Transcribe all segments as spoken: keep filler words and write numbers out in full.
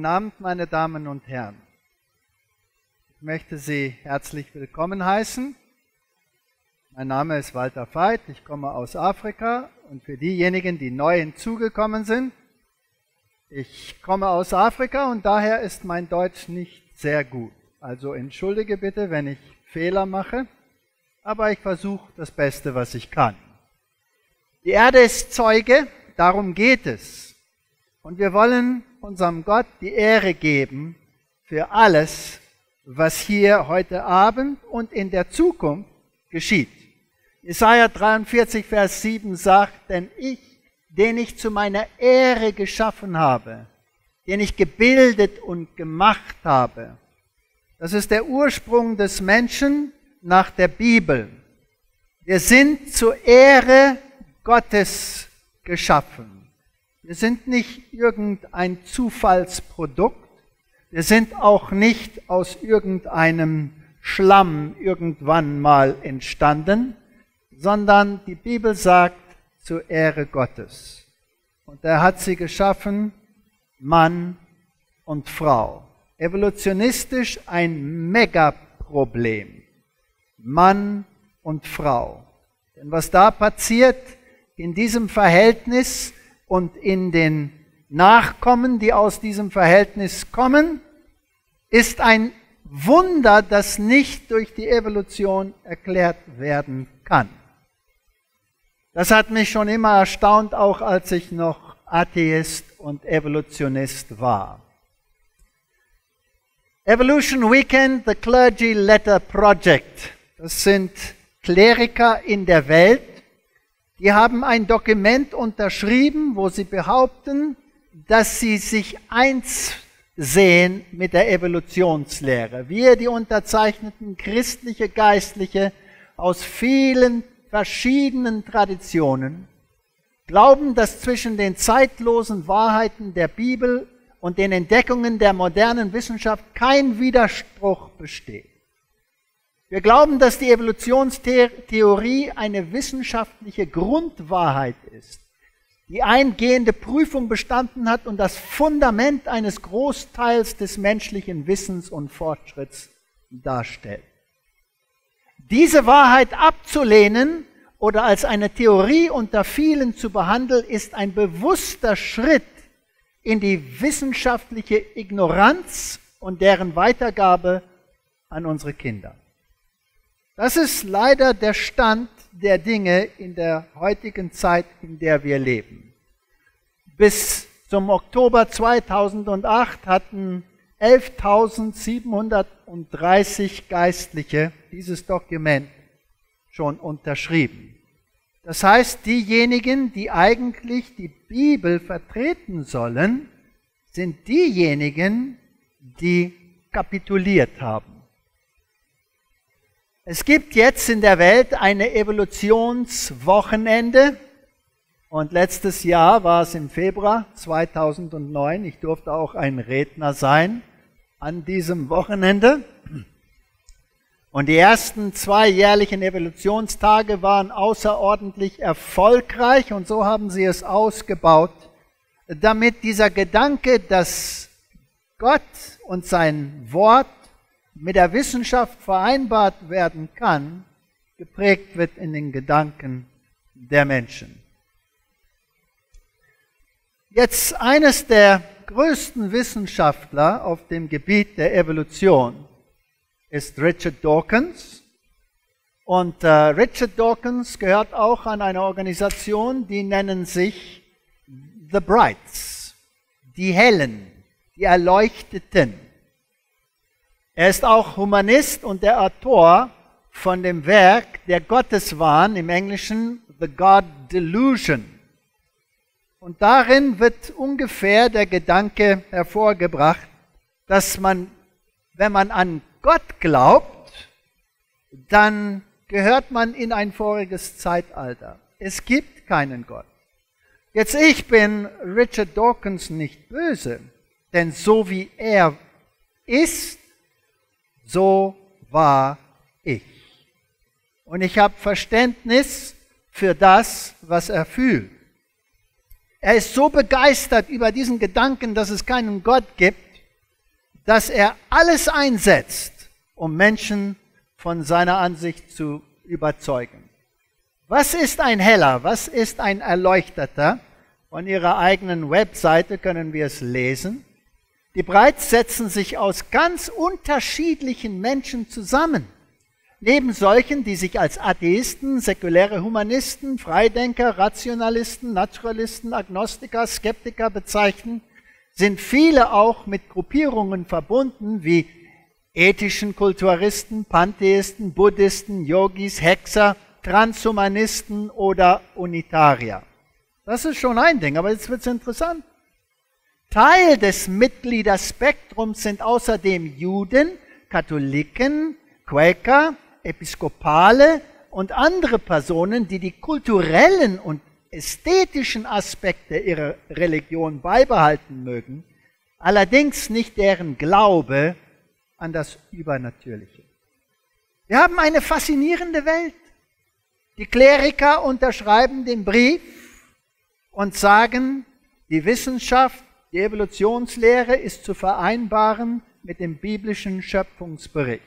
Guten Abend, meine Damen und Herren. Ich möchte Sie herzlich willkommen heißen. Mein Name ist Walter Veith, ich komme aus Afrika und für diejenigen, die neu hinzugekommen sind, ich komme aus Afrika und daher ist mein Deutsch nicht sehr gut. Also entschuldige bitte, wenn ich Fehler mache, aber ich versuche das Beste, was ich kann. Die Erde ist Zeuge, darum geht es. Und wir wollen unserem Gott die Ehre geben für alles, was hier heute Abend und in der Zukunft geschieht. Jesaja dreiundvierzig, Vers sieben sagt, denn ich, den ich zu meiner Ehre geschaffen habe, den ich gebildet und gemacht habe. Das ist der Ursprung des Menschen nach der Bibel. Wir sind zur Ehre Gottes geschaffen. Wir sind nicht irgendein Zufallsprodukt, wir sind auch nicht aus irgendeinem Schlamm irgendwann mal entstanden, sondern die Bibel sagt, zur Ehre Gottes. Und er hat sie geschaffen, Mann und Frau. Evolutionistisch ein Megaproblem, Mann und Frau. Denn was da passiert in diesem Verhältnis und in den Nachkommen, die aus diesem Verhältnis kommen, ist ein Wunder, das nicht durch die Evolution erklärt werden kann. Das hat mich schon immer erstaunt, auch als ich noch Atheist und Evolutionist war. Evolution Weekend, The Clergy Letter Project. Das sind Kleriker in der Welt. Die haben ein Dokument unterschrieben, wo sie behaupten, dass sie sich eins sehen mit der Evolutionslehre. Wir, die Unterzeichneten, christliche Geistliche aus vielen verschiedenen Traditionen, glauben, dass zwischen den zeitlosen Wahrheiten der Bibel und den Entdeckungen der modernen Wissenschaft kein Widerspruch besteht. Wir glauben, dass die Evolutionstheorie eine wissenschaftliche Grundwahrheit ist, die eingehende Prüfung bestanden hat und das Fundament eines Großteils des menschlichen Wissens und Fortschritts darstellt. Diese Wahrheit abzulehnen oder als eine Theorie unter vielen zu behandeln, ist ein bewusster Schritt in die wissenschaftliche Ignoranz und deren Weitergabe an unsere Kinder. Das ist leider der Stand der Dinge in der heutigen Zeit, in der wir leben. Bis zum Oktober zweitausendacht hatten elftausendsiebenhundertdreißig Geistliche dieses Dokument schon unterschrieben. Das heißt, diejenigen, die eigentlich die Bibel vertreten sollen, sind diejenigen, die kapituliert haben. Es gibt jetzt in der Welt eine Evolutionswochenende und letztes Jahr war es im Februar zweitausendneun, ich durfte auch ein Redner sein an diesem Wochenende und die ersten zwei jährlichen Evolutionstage waren außerordentlich erfolgreich und so haben sie es ausgebaut, damit dieser Gedanke, dass Gott und sein Wort mit der Wissenschaft vereinbart werden kann, geprägt wird in den Gedanken der Menschen. Jetzt eines der größten Wissenschaftler auf dem Gebiet der Evolution ist Richard Dawkins. Und äh, Richard Dawkins gehört auch an eine Organisation, die nennen sich The Brights, die Hellen, die Erleuchteten. Er ist auch Humanist und der Autor von dem Werk Der Gotteswahn, im Englischen The God Delusion. Und darin wird ungefähr der Gedanke hervorgebracht, dass man, wenn man an Gott glaubt, dann gehört man in ein voriges Zeitalter. Es gibt keinen Gott. Jetzt, ich bin Richard Dawkins nicht böse, denn so wie er ist, so war ich. Und ich habe Verständnis für das, was er fühlt. Er ist so begeistert über diesen Gedanken, dass es keinen Gott gibt, dass er alles einsetzt, um Menschen von seiner Ansicht zu überzeugen. Was ist ein Heller? Was ist ein Erleuchteter? Von ihrer eigenen Webseite können wir es lesen. Die Brights setzen sich aus ganz unterschiedlichen Menschen zusammen. Neben solchen, die sich als Atheisten, säkuläre Humanisten, Freidenker, Rationalisten, Naturalisten, Agnostiker, Skeptiker bezeichnen, sind viele auch mit Gruppierungen verbunden wie ethischen Kulturisten, Pantheisten, Buddhisten, Yogis, Hexer, Transhumanisten oder Unitarier. Das ist schon ein Ding, aber jetzt wird es interessant. Teil des Mitgliederspektrums sind außerdem Juden, Katholiken, Quäker, Episkopale und andere Personen, die die kulturellen und ästhetischen Aspekte ihrer Religion beibehalten mögen, allerdings nicht deren Glaube an das Übernatürliche. Wir haben eine faszinierende Welt. Die Kleriker unterschreiben den Brief und sagen, die Wissenschaft, die Evolutionslehre ist zu vereinbaren mit dem biblischen Schöpfungsbericht.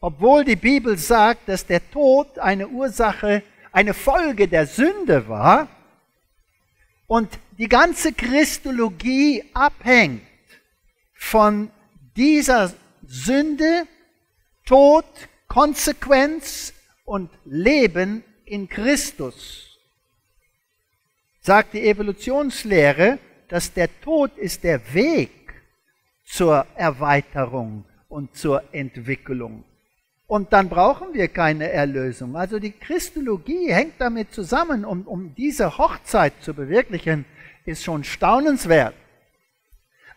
Obwohl die Bibel sagt, dass der Tod eine Ursache, eine Folge der Sünde war und die ganze Christologie abhängt von dieser Sünde, Tod, Konsequenz und Leben in Christus, sagt die Evolutionslehre, dass der Tod ist der Weg zur Erweiterung und zur Entwicklung. Und dann brauchen wir keine Erlösung. Also die Christologie hängt damit zusammen, um, um diese Hochzeit zu verwirklichen, ist schon staunenswert.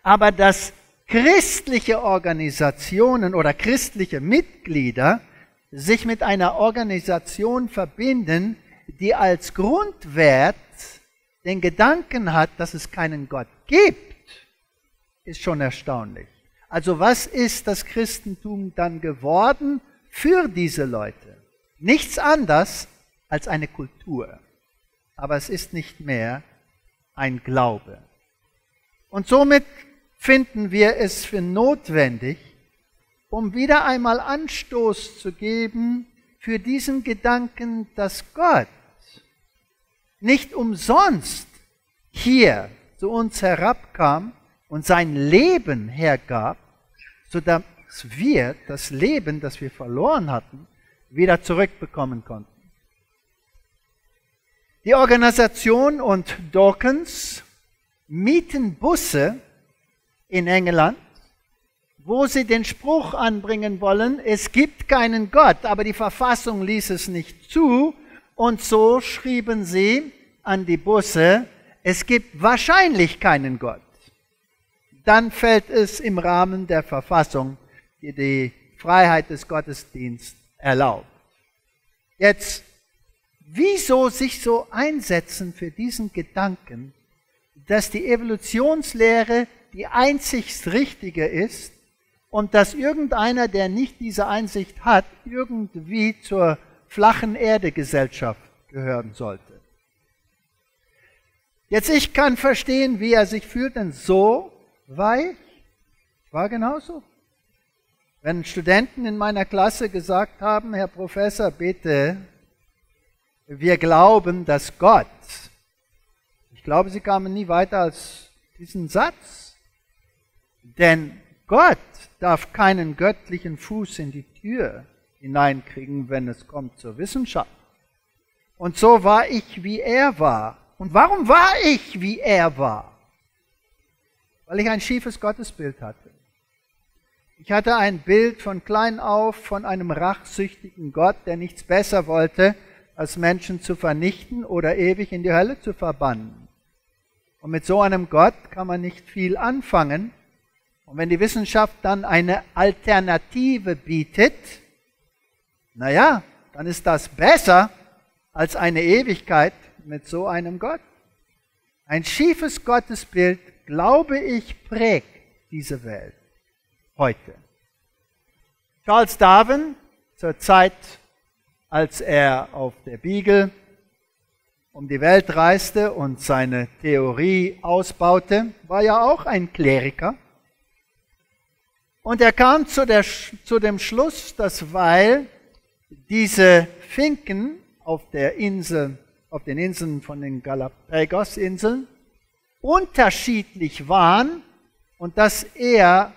Aber dass christliche Organisationen oder christliche Mitglieder sich mit einer Organisation verbinden, die als Grundwert den Gedanken hat, dass es keinen Gott gibt, ist schon erstaunlich. Also was ist das Christentum dann geworden? Für diese Leute nichts anderes als eine Kultur, aber es ist nicht mehr ein Glaube. Und somit finden wir es für notwendig, um wieder einmal Anstoß zu geben für diesen Gedanken, dass Gott nicht umsonst hier zu uns herabkam und sein Leben hergab, sodass dass wir das Leben, das wir verloren hatten, wieder zurückbekommen konnten. Die Organisation und Dawkins mieten Busse in England, wo sie den Spruch anbringen wollen, es gibt keinen Gott, aber die Verfassung ließ es nicht zu, und so schrieben sie an die Busse, es gibt wahrscheinlich keinen Gott. Dann fällt es im Rahmen der Verfassung, die die Freiheit des Gottesdienstes erlaubt. Jetzt, wieso sich so einsetzen für diesen Gedanken, dass die Evolutionslehre die einzig richtige ist und dass irgendeiner, der nicht diese Einsicht hat, irgendwie zur flachen Erde-Gesellschaft gehören sollte? Jetzt, ich kann verstehen, wie er sich fühlt, denn so weich war genauso. Wenn Studenten in meiner Klasse gesagt haben, Herr Professor, bitte, wir glauben, dass Gott, ich glaube, sie kamen nie weiter als diesen Satz, denn Gott darf keinen göttlichen Fuß in die Tür hineinkriegen, wenn es kommt zur Wissenschaft. Und so war ich, wie er war. Und warum war ich, wie er war? Weil ich ein schiefes Gottesbild hatte. Ich hatte ein Bild von klein auf von einem rachsüchtigen Gott, der nichts besser wollte, als Menschen zu vernichten oder ewig in die Hölle zu verbannen. Und mit so einem Gott kann man nicht viel anfangen. Und wenn die Wissenschaft dann eine Alternative bietet, naja, dann ist das besser als eine Ewigkeit mit so einem Gott. Ein schiefes Gottesbild, glaube ich, prägt diese Welt heute. Charles Darwin, zur Zeit, als er auf der Beagle um die Welt reiste und seine Theorie ausbaute, war ja auch ein Kleriker. Und er kam zu, der, zu dem Schluss, dass weil diese Finken auf der Insel, auf den Inseln von den Galapagos-Inseln unterschiedlich waren und dass er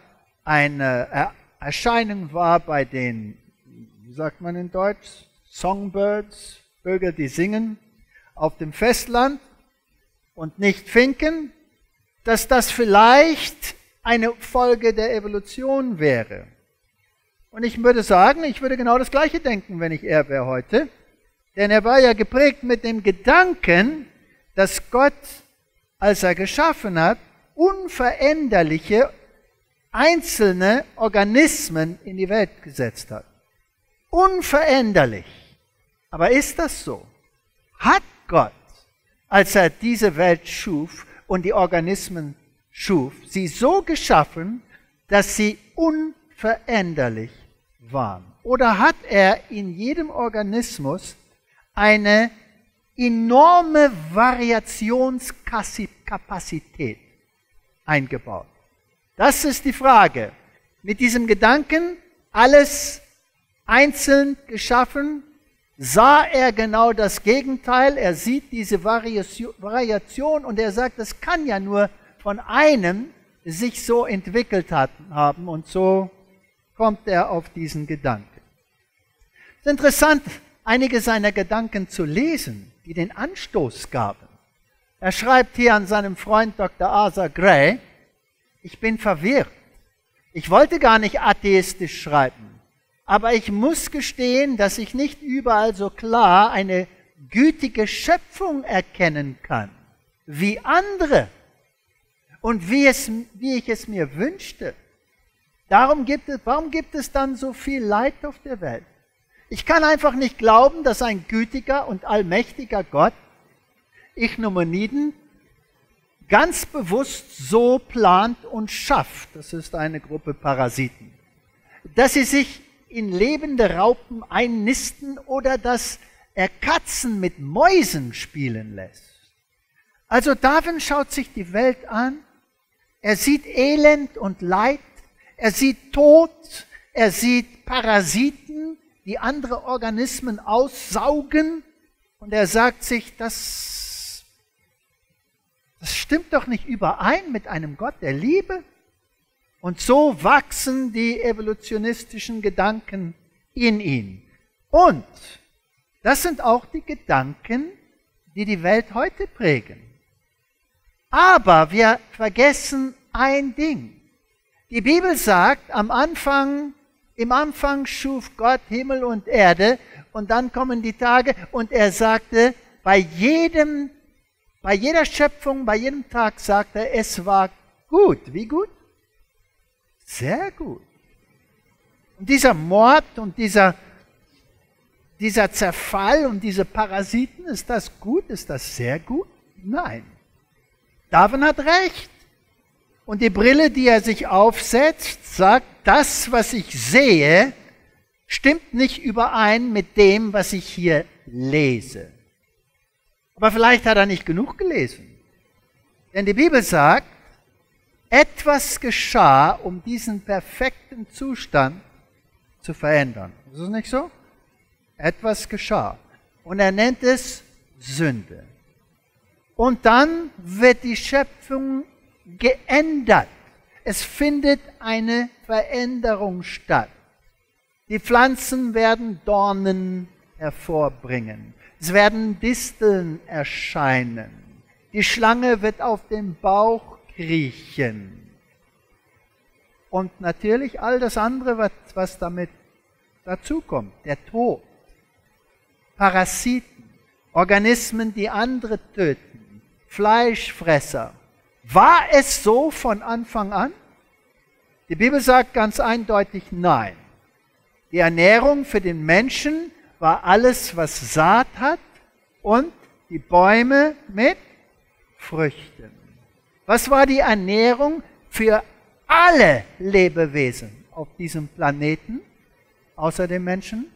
eine Erscheinung war bei den, wie sagt man in Deutsch, Songbirds, Vögel, die singen, auf dem Festland und nicht Finken, dass das vielleicht eine Folge der Evolution wäre. Und ich würde sagen, ich würde genau das Gleiche denken, wenn ich er wäre heute. Denn er war ja geprägt mit dem Gedanken, dass Gott, als er geschaffen hat, unveränderliche, einzelne Organismen in die Welt gesetzt hat. Unveränderlich. Aber ist das so? Hat Gott, als er diese Welt schuf und die Organismen schuf, sie so geschaffen, dass sie unveränderlich waren? Oder hat er in jedem Organismus eine enorme Variationskapazität eingebaut? Das ist die Frage. Mit diesem Gedanken, alles einzeln geschaffen, sah er genau das Gegenteil. Er sieht diese Variation und er sagt, das kann ja nur von einem sich so entwickelt haben. Und so kommt er auf diesen Gedanken. Es ist interessant, einige seiner Gedanken zu lesen, die den Anstoß gaben. Er schreibt hier an seinem Freund Doktor Arthur Gray, ich bin verwirrt. Ich wollte gar nicht atheistisch schreiben, aber ich muss gestehen, dass ich nicht überall so klar eine gütige Schöpfung erkennen kann, wie andere und wie, es, wie ich es mir wünschte. Darum gibt es, warum gibt es dann so viel Leid auf der Welt? Ich kann einfach nicht glauben, dass ein gütiger und allmächtiger Gott Ichneumoniden ganz bewusst so plant und schafft, das ist eine Gruppe Parasiten, dass sie sich in lebende Raupen einnisten oder dass er Katzen mit Mäusen spielen lässt. Also Darwin schaut sich die Welt an, er sieht Elend und Leid, er sieht Tod, er sieht Parasiten, die andere Organismen aussaugen, und er sagt sich, das, das stimmt doch nicht überein mit einem Gott der Liebe. Und so wachsen die evolutionistischen Gedanken in ihn. Und das sind auch die Gedanken, die die Welt heute prägen. Aber wir vergessen ein Ding. Die Bibel sagt, am Anfang Im Anfang schuf Gott Himmel und Erde, und dann kommen die Tage und er sagte, bei jedem, bei jeder Schöpfung, bei jedem Tag sagte er, es war gut. Wie gut? Sehr gut. Und dieser Mord und dieser, dieser Zerfall und diese Parasiten, ist das gut? Ist das sehr gut? Nein. Darwin hat recht. Und die Brille, die er sich aufsetzt, sagt, das, was ich sehe, stimmt nicht überein mit dem, was ich hier lese. Aber vielleicht hat er nicht genug gelesen. Denn die Bibel sagt, etwas geschah, um diesen perfekten Zustand zu verändern. Ist es nicht so? Etwas geschah. Und er nennt es Sünde. Und dann wird die Schöpfung geändert. Es findet eine Veränderung statt. Die Pflanzen werden Dornen hervorbringen. Es werden Disteln erscheinen. Die Schlange wird auf den Bauch kriechen. Und natürlich all das andere, was, was damit dazukommt. Der Tod, Parasiten, Organismen, die andere töten, Fleischfresser. War es so von Anfang an? Die Bibel sagt ganz eindeutig nein. Die Ernährung für den Menschen war alles, was Saat hat, und die Bäume mit Früchten. Was war die Ernährung für alle Lebewesen auf diesem Planeten, außer dem Menschen?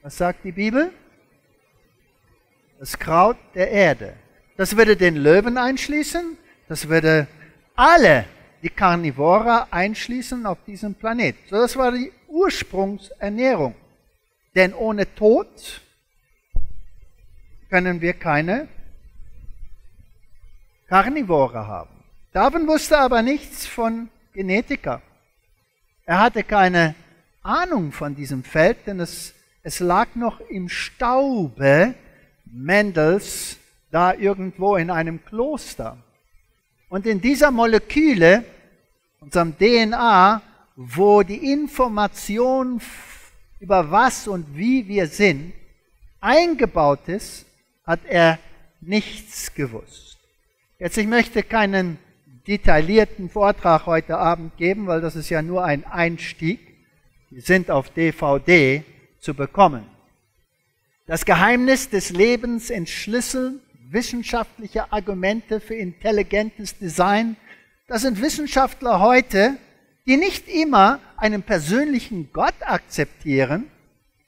Was sagt die Bibel? Das Kraut der Erde. Das würde den Löwen einschließen. Das würde alle die Carnivora einschließen auf diesem Planeten. So, das war die Ursprungsernährung. Denn ohne Tod können wir keine Carnivora haben. Darwin wusste aber nichts von Genetika. Er hatte keine Ahnung von diesem Feld, denn es, es lag noch im Staube Mendels da irgendwo in einem Kloster. Und in dieser Moleküle, unserem D N A, wo die Information über was und wie wir sind, eingebaut ist, hat er nichts gewusst. Jetzt, ich möchte keinen detaillierten Vortrag heute Abend geben, weil das ist ja nur ein Einstieg. Die sind auf D V D zu bekommen. Das Geheimnis des Lebens entschlüsseln, wissenschaftliche Argumente für intelligentes Design. Das sind Wissenschaftler heute, die nicht immer einen persönlichen Gott akzeptieren,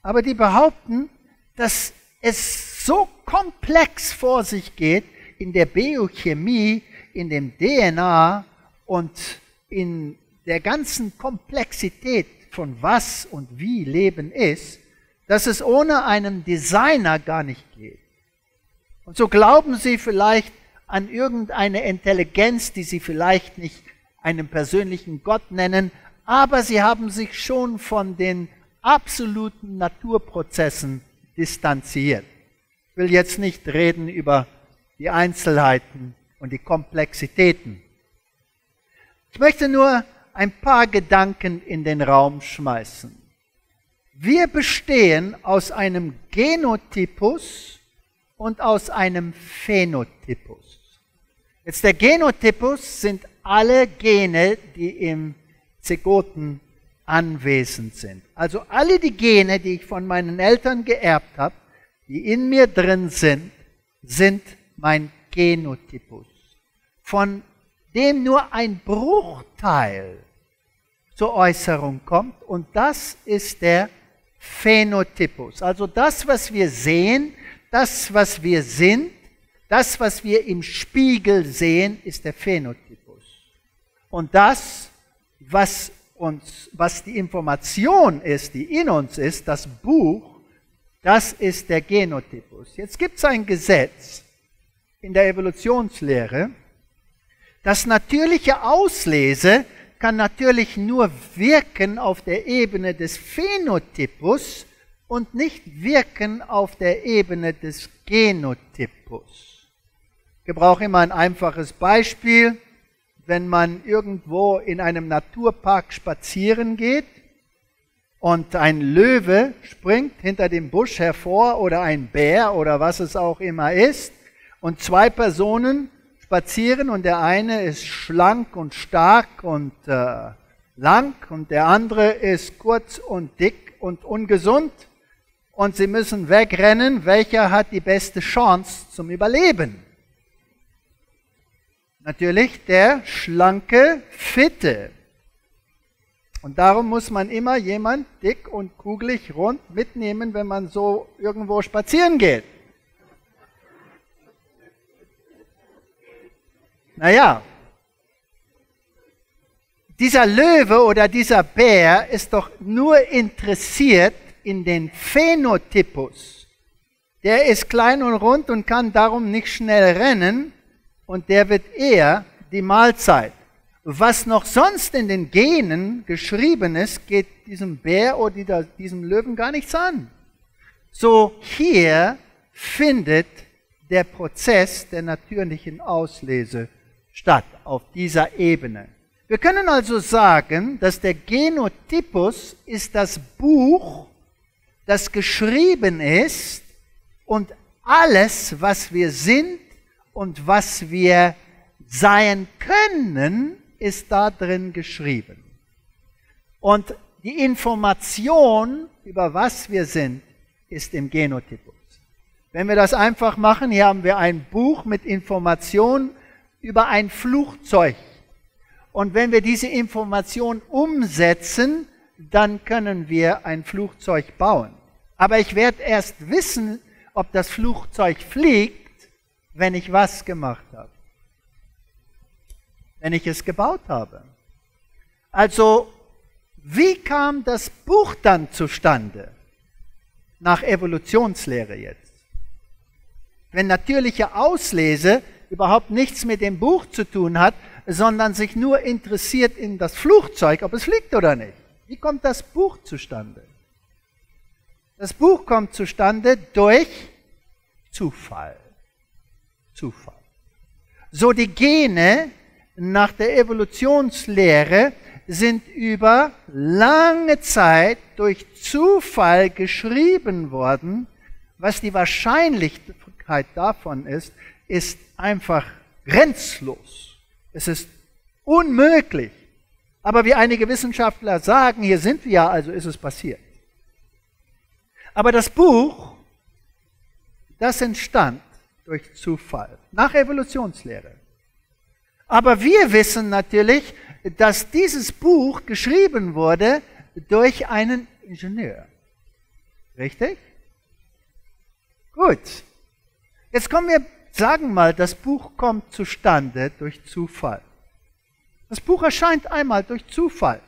aber die behaupten, dass es so komplex vor sich geht in der Biochemie, in dem D N A und in der ganzen Komplexität von was und wie Leben ist, dass es ohne einen Designer gar nicht geht. Und so glauben sie vielleicht an irgendeine Intelligenz, die sie vielleicht nicht einen persönlichen Gott nennen, aber sie haben sich schon von den absoluten Naturprozessen distanziert. Ich will jetzt nicht reden über die Einzelheiten und die Komplexitäten. Ich möchte nur ein paar Gedanken in den Raum schmeißen. Wir bestehen aus einem Genotypus und aus einem Phänotypus. Jetzt, der Genotypus sind alle Gene, die im Zygoten anwesend sind. Also alle die Gene, die ich von meinen Eltern geerbt habe, die in mir drin sind, sind mein Genotypus, von dem nur ein Bruchteil zur Äußerung kommt, und das ist der Phänotypus. Also das, was wir sehen, das, was wir sind, das, was wir im Spiegel sehen, ist der Phänotypus. Und das, was uns, was die Information ist, die in uns ist, das Buch, das ist der Genotypus. Jetzt gibt es ein Gesetz in der Evolutionslehre: das natürliche Auslese kann natürlich nur wirken auf der Ebene des Phänotypus und nicht wirken auf der Ebene des Genotypus. Ich brauche immer ein einfaches Beispiel. Wenn man irgendwo in einem Naturpark spazieren geht und ein Löwe springt hinter dem Busch hervor oder ein Bär oder was es auch immer ist, und zwei Personen spazieren und der eine ist schlank und stark und äh, lang und der andere ist kurz und dick und ungesund, und sie müssen wegrennen, welcher hat die beste Chance zum Überleben? Natürlich der schlanke, fitte. Und darum muss man immer jemand dick und kugelig rund mitnehmen, wenn man so irgendwo spazieren geht. Naja, dieser Löwe oder dieser Bär ist doch nur interessiert in den Phänotypus. Der ist klein und rund und kann darum nicht schnell rennen. Und der wird eher die Mahlzeit. Was noch sonst in den Genen geschrieben ist, geht diesem Bär oder diesem Löwen gar nichts an. So, hier findet der Prozess der natürlichen Auslese statt, auf dieser Ebene. Wir können also sagen, dass der Genotypus ist das Buch, das geschrieben ist, und alles, was wir sind, und was wir sein können, ist da drin geschrieben. Und die Information, über was wir sind, ist im Genotypus. Wenn wir das einfach machen, hier haben wir ein Buch mit Information über ein Flugzeug. Und wenn wir diese Information umsetzen, dann können wir ein Flugzeug bauen. Aber ich werde erst wissen, ob das Flugzeug fliegt, wenn ich was gemacht habe. wenn ich es gebaut habe. Also, wie kam das Buch dann zustande? Nach Evolutionslehre jetzt. Wenn natürliche Auslese überhaupt nichts mit dem Buch zu tun hat, sondern sich nur interessiert in das Flugzeug, ob es fliegt oder nicht. Wie kommt das Buch zustande? Das Buch kommt zustande durch Zufall. Zufall. So die Gene nach der Evolutionslehre sind über lange Zeit durch Zufall geschrieben worden. Was die Wahrscheinlichkeit davon ist, ist einfach grenzlos. Es ist unmöglich. Aber wie einige Wissenschaftler sagen, hier sind wir ja, also ist es passiert. Aber das Buch, das entstand durch Zufall, nach Evolutionslehre. Aber wir wissen natürlich, dass dieses Buch geschrieben wurde durch einen Ingenieur. Richtig? Gut. Jetzt kommen wir, sagen mal, das Buch kommt zustande durch Zufall. Das Buch erscheint einmal durch Zufall.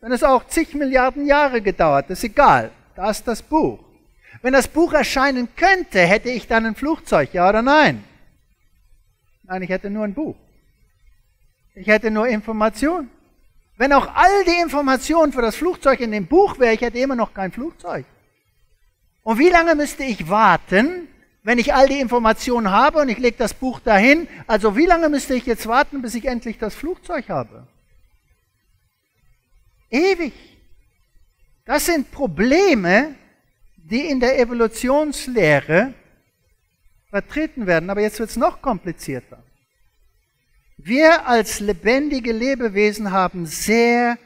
Wenn es auch zig Milliarden Jahre gedauert, ist egal. Da ist das Buch. Wenn das Buch erscheinen könnte, hätte ich dann ein Flugzeug, ja oder nein? Nein, ich hätte nur ein Buch. Ich hätte nur Information. Wenn auch all die Informationen für das Flugzeug in dem Buch wäre, ich hätte immer noch kein Flugzeug. Und wie lange müsste ich warten, wenn ich all die Informationen habe und ich lege das Buch dahin? Also wie lange müsste ich jetzt warten, bis ich endlich das Flugzeug habe? Ewig. Das sind Probleme, die in der Evolutionslehre vertreten werden. Aber jetzt wird es noch komplizierter. Wir als lebendige Lebewesen haben sehr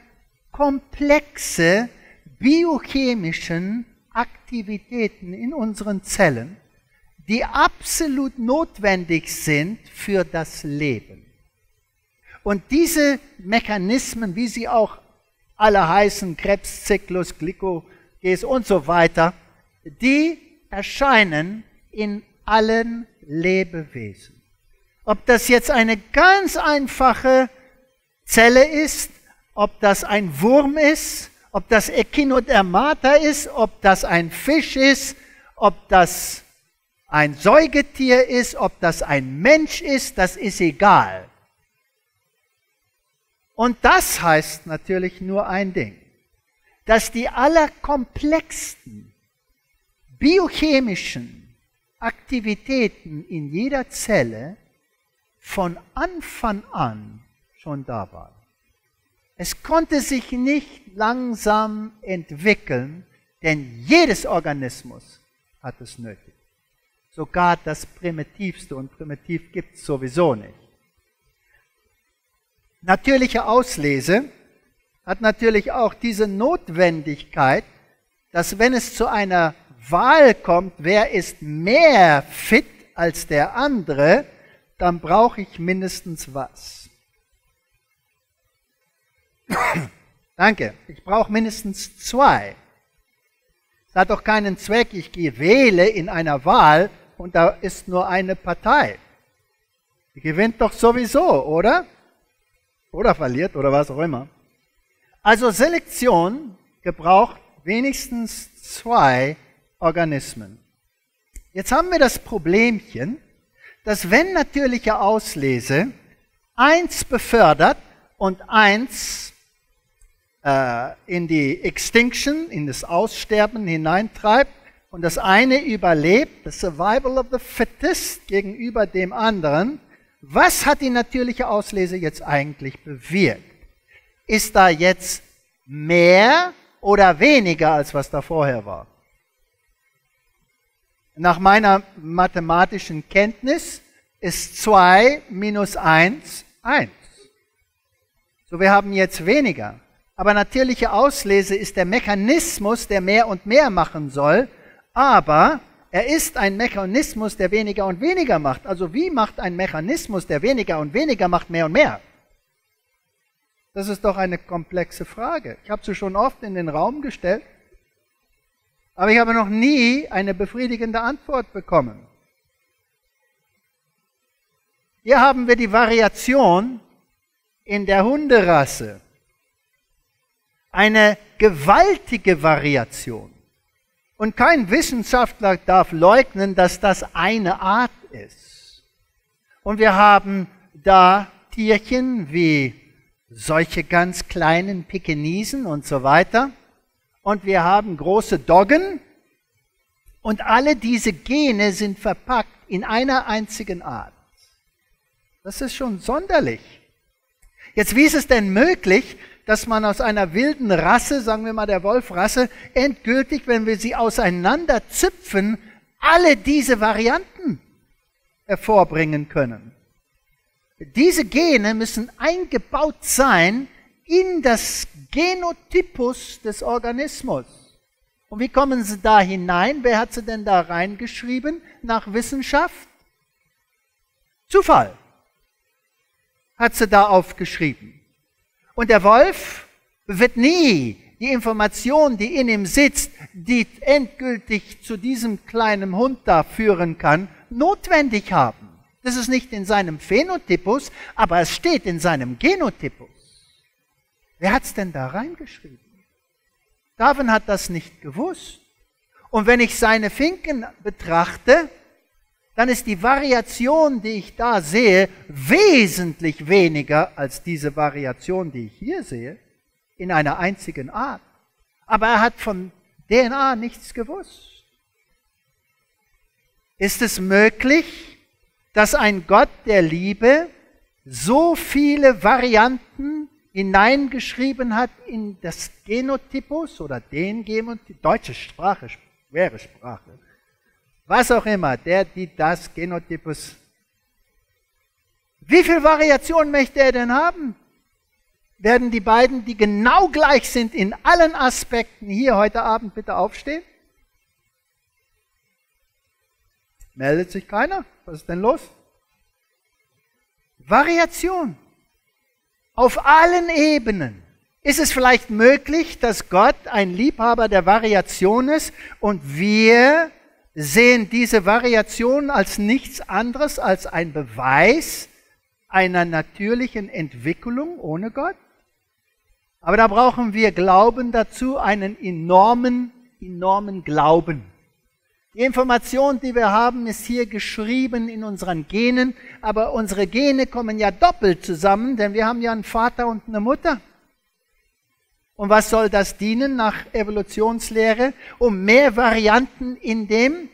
komplexe biochemischen Aktivitäten in unseren Zellen, die absolut notwendig sind für das Leben. Und diese Mechanismen, wie sie auch alle heißen, Krebszyklus, Glykolyse und so weiter, die erscheinen in allen Lebewesen. Ob das jetzt eine ganz einfache Zelle ist, ob das ein Wurm ist, ob das Echinodermata ist, ob das ein Fisch ist, ob das ein Säugetier ist, ob das ein Mensch ist, das ist egal. Und das heißt natürlich nur ein Ding, dass die allerkomplexsten biochemischen Aktivitäten in jeder Zelle von Anfang an schon da waren. Es konnte sich nicht langsam entwickeln, denn jedes Organismus hat es nötig. Sogar das Primitivste, und primitiv gibt es sowieso nicht. Natürliche Auslese hat natürlich auch diese Notwendigkeit, dass wenn es zu einer Wahl kommt, wer ist mehr fit als der andere, dann brauche ich mindestens was. Danke, ich brauche mindestens zwei. Es hat doch keinen Zweck, ich wähle in einer Wahl und da ist nur eine Partei. Die gewinnt doch sowieso, oder? Oder verliert oder was auch immer. Also Selektion gebraucht wenigstens zwei Organismen. Jetzt haben wir das Problemchen, dass wenn natürliche Auslese eins befördert und eins äh, in die Extinction, in das Aussterben hineintreibt und das eine überlebt, das Survival of the Fittest gegenüber dem anderen, was hat die natürliche Auslese jetzt eigentlich bewirkt? Ist da jetzt mehr oder weniger, als was da vorher war? Nach meiner mathematischen Kenntnis ist zwei minus eins, eins. So, wir haben jetzt weniger. Aber natürliche Auslese ist der Mechanismus, der mehr und mehr machen soll, aber er ist ein Mechanismus, der weniger und weniger macht. Also wie macht ein Mechanismus, der weniger und weniger macht, mehr und mehr? Das ist doch eine komplexe Frage. Ich habe sie schon oft in den Raum gestellt. Aber ich habe noch nie eine befriedigende Antwort bekommen. Hier haben wir die Variation in der Hunderasse. Eine gewaltige Variation. Und kein Wissenschaftler darf leugnen, dass das eine Art ist. Und wir haben da Tierchen wie solche ganz kleinen Pekinesen und so weiter. Und wir haben große Doggen. Und alle diese Gene sind verpackt in einer einzigen Art. Das ist schon sonderlich. Jetzt, wie ist es denn möglich, dass man aus einer wilden Rasse, sagen wir mal der Wolfrasse, endgültig, wenn wir sie auseinanderzipfen, alle diese Varianten hervorbringen können? Diese Gene müssen eingebaut sein in das Genotypus des Organismus. Und wie kommen sie da hinein? Wer hat sie denn da reingeschrieben nach Wissenschaft? Zufall hat sie da aufgeschrieben. Und der Wolf wird nie die Information, die in ihm sitzt, die endgültig zu diesem kleinen Hund da führen kann, notwendig haben. Das ist nicht in seinem Phänotypus, aber es steht in seinem Genotypus. Wer hat es denn da reingeschrieben? Darwin hat das nicht gewusst. Und wenn ich seine Finken betrachte, dann ist die Variation, die ich da sehe, wesentlich weniger als diese Variation, die ich hier sehe, in einer einzigen Art. Aber er hat von D N A nichts gewusst. Ist es möglich, dass ein Gott der Liebe so viele Varianten hineingeschrieben hat in das Genotypus oder den Genotypus? Deutsche Sprache, schwere Sprache. Was auch immer, der, die, das, Genotypus. Wie viel Variation möchte er denn haben? Werden die beiden, die genau gleich sind in allen Aspekten, hier heute Abend bitte aufstehen? Meldet sich keiner? Was ist denn los? Variation. Auf allen Ebenen. Ist es vielleicht möglich, dass Gott ein Liebhaber der Variation ist und wir sehen diese Variationen als nichts anderes als ein Beweis einer natürlichen Entwicklung ohne Gott? Aber da brauchen wir Glauben dazu, einen enormen, enormen Glauben. Die Information, die wir haben, ist hier geschrieben in unseren Genen, aber unsere Gene kommen ja doppelt zusammen, denn wir haben ja einen Vater und eine Mutter. Und was soll das dienen nach Evolutionslehre? Um mehr Varianten in dem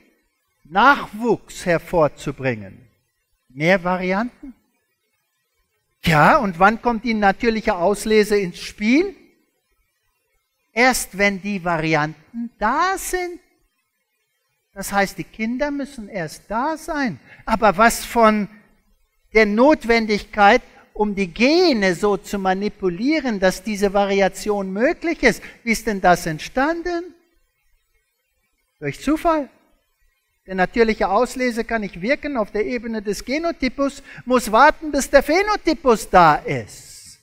Nachwuchs hervorzubringen. Mehr Varianten? Ja, und wann kommt die natürliche Auslese ins Spiel? Erst wenn die Varianten da sind. Das heißt, die Kinder müssen erst da sein. Aber was von der Notwendigkeit, um die Gene so zu manipulieren, dass diese Variation möglich ist. Wie ist denn das entstanden? Durch Zufall. Der natürliche Auslese kann nicht wirken auf der Ebene des Genotypus, muss warten, bis der Phänotypus da ist.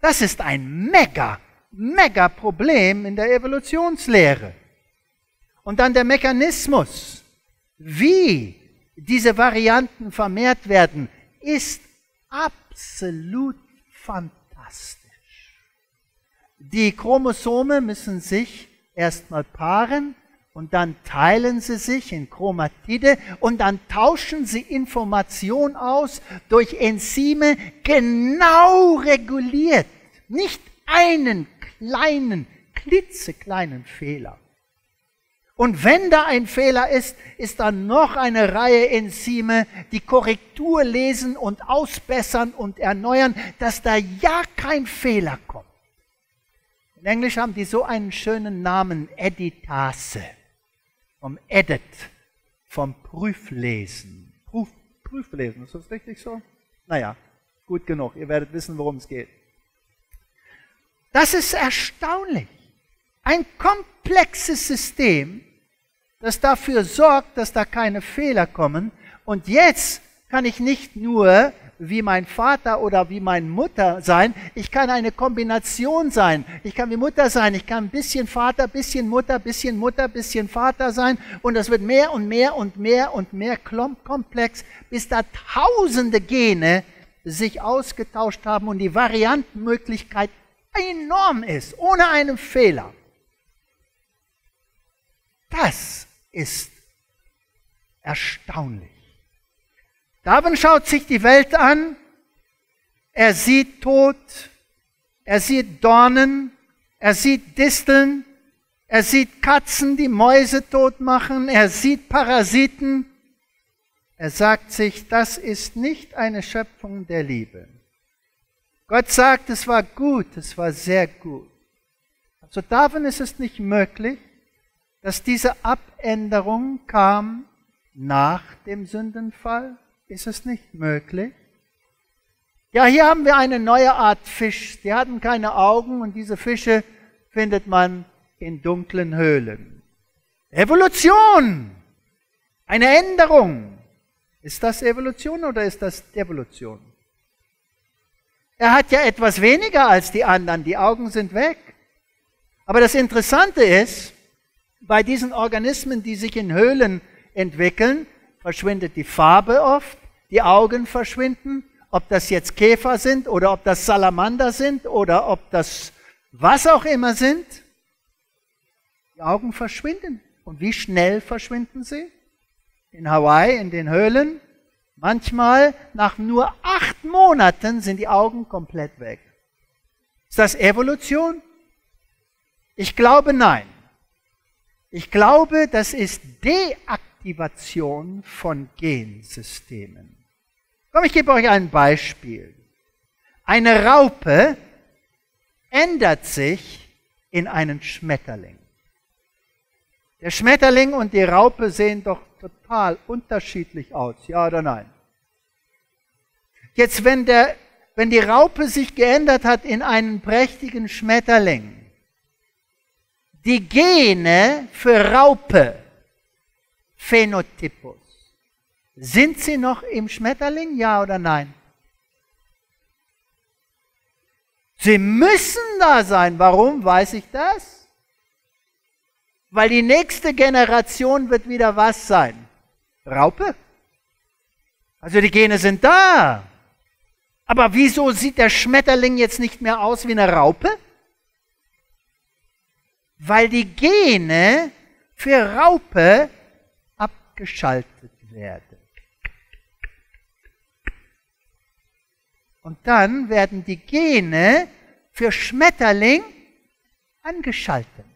Das ist ein mega, mega Problem in der Evolutionslehre. Und dann der Mechanismus, wie diese Varianten vermehrt werden, ist absolut Absolut fantastisch. Die Chromosome müssen sich erstmal paaren und dann teilen sie sich in Chromatide und dann tauschen sie Information aus durch Enzyme, genau reguliert. Nicht einen kleinen, klitzekleinen Fehler. Und wenn da ein Fehler ist, ist dann noch eine Reihe Enzyme, die Korrektur lesen und ausbessern und erneuern, dass da ja kein Fehler kommt. In Englisch haben die so einen schönen Namen, Editase, vom Edit, vom Prüflesen. Prüf, Prüflesen, ist das richtig so? Naja, gut genug, ihr werdet wissen, worum es geht. Das ist erstaunlich. Ein komplexes System, das dafür sorgt, dass da keine Fehler kommen. Und jetzt kann ich nicht nur wie mein Vater oder wie meine Mutter sein, ich kann eine Kombination sein. Ich kann wie Mutter sein, ich kann ein bisschen Vater, bisschen Mutter, bisschen Mutter, bisschen Vater sein. Und das wird mehr und mehr und mehr und mehr komplex, bis da tausende Gene sich ausgetauscht haben und die Variantenmöglichkeit enorm ist, ohne einen Fehler. Das ist erstaunlich. Darwin schaut sich die Welt an, er sieht Tod, er sieht Dornen, er sieht Disteln, er sieht Katzen, die Mäuse tot machen, er sieht Parasiten. Er sagt sich, das ist nicht eine Schöpfung der Liebe. Gott sagt, es war gut, es war sehr gut. Also Darwin ist es nicht möglich, dass diese Abänderung kam nach dem Sündenfall. Ist es nicht möglich? Ja, hier haben wir eine neue Art Fisch. Die hatten keine Augen und diese Fische findet man in dunklen Höhlen. Evolution! Eine Änderung! Ist das Evolution oder ist das Devolution? Er hat ja etwas weniger als die anderen, die Augen sind weg. Aber das Interessante ist, bei diesen Organismen, die sich in Höhlen entwickeln, verschwindet die Farbe oft, die Augen verschwinden, ob das jetzt Käfer sind oder ob das Salamander sind oder ob das was auch immer sind. Die Augen verschwinden. Und wie schnell verschwinden sie? In Hawaii, in den Höhlen. Manchmal nach nur acht Monaten sind die Augen komplett weg. Ist das Evolution? Ich glaube, nein. Ich glaube, das ist Deaktivation von Gensystemen. Komm, ich gebe euch ein Beispiel. Eine Raupe ändert sich in einen Schmetterling. Der Schmetterling und die Raupe sehen doch total unterschiedlich aus, ja oder nein? Jetzt, wenn, der, wenn die Raupe sich geändert hat in einen prächtigen Schmetterling, die Gene für Raupe, Phänotypus, sind sie noch im Schmetterling, ja oder nein? Sie müssen da sein. Warum weiß ich das? Weil die nächste Generation wird wieder was sein? Raupe. Also die Gene sind da. Aber wieso sieht der Schmetterling jetzt nicht mehr aus wie eine Raupe? Weil die Gene für Raupe abgeschaltet werden. Und dann werden die Gene für Schmetterling angeschaltet.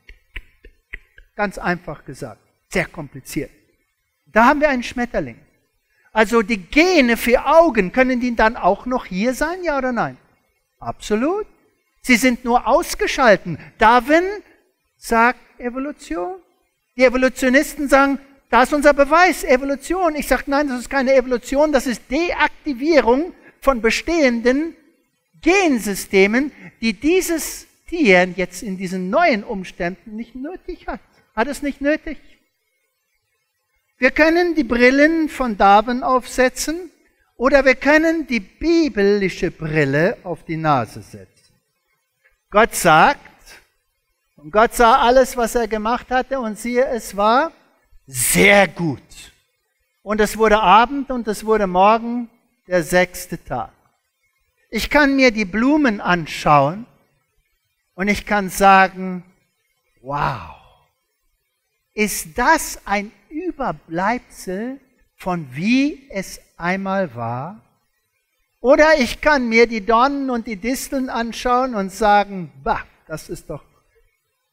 Ganz einfach gesagt, sehr kompliziert. Da haben wir einen Schmetterling. Also die Gene für Augen, können die dann auch noch hier sein, ja oder nein? Absolut. Sie sind nur ausgeschalten. Darwin sagt Evolution. Die Evolutionisten sagen, das ist unser Beweis, Evolution. Ich sage, nein, das ist keine Evolution, das ist Deaktivierung von bestehenden Gensystemen, die dieses Tier jetzt in diesen neuen Umständen nicht nötig hat. Hat es nicht nötig. Wir können die Brillen von Darwin aufsetzen oder wir können die biblische Brille auf die Nase setzen. Gott sagt, und Gott sah alles, was er gemacht hatte, und siehe, es war sehr gut. Und es wurde Abend und es wurde Morgen, der sechste Tag. Ich kann mir die Blumen anschauen und ich kann sagen, wow, ist das ein Überbleibsel von wie es einmal war? Oder ich kann mir die Dornen und die Disteln anschauen und sagen, bah, das ist doch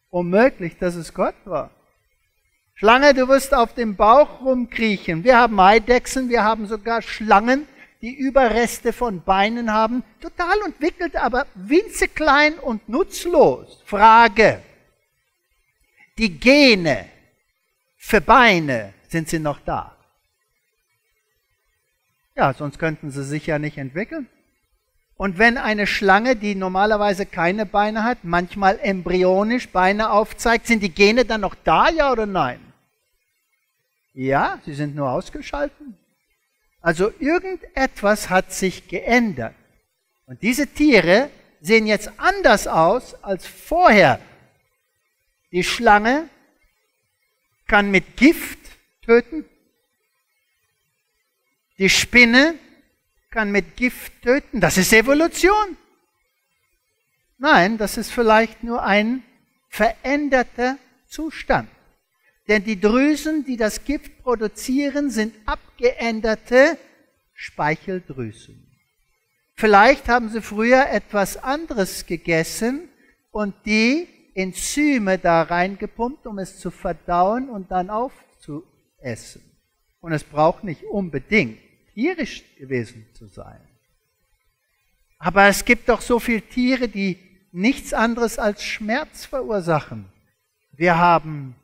unmöglich, dass es Gott war. Schlange, du wirst auf dem Bauch rumkriechen. Wir haben Eidechsen, wir haben sogar Schlangen, die Überreste von Beinen haben. Total entwickelt, aber winzig klein und nutzlos. Frage, die Gene für Beine, sind sie noch da? Ja, sonst könnten sie sich ja nicht entwickeln. Und wenn eine Schlange, die normalerweise keine Beine hat, manchmal embryonisch Beine aufzeigt, sind die Gene dann noch da, ja oder nein? Ja, sie sind nur ausgeschalten. Also irgendetwas hat sich geändert. Und diese Tiere sehen jetzt anders aus als vorher. Die Schlange kann mit Gift töten. Die Spinne kann mit Gift töten. Das ist Evolution. Nein, das ist vielleicht nur ein veränderter Zustand. Denn die Drüsen, die das Gift produzieren, sind abgeänderte Speicheldrüsen. Vielleicht haben sie früher etwas anderes gegessen und die Enzyme da reingepumpt, um es zu verdauen und dann aufzuessen. Und es braucht nicht unbedingt tierisch gewesen zu sein. Aber es gibt doch so viele Tiere, die nichts anderes als Schmerz verursachen. Wir haben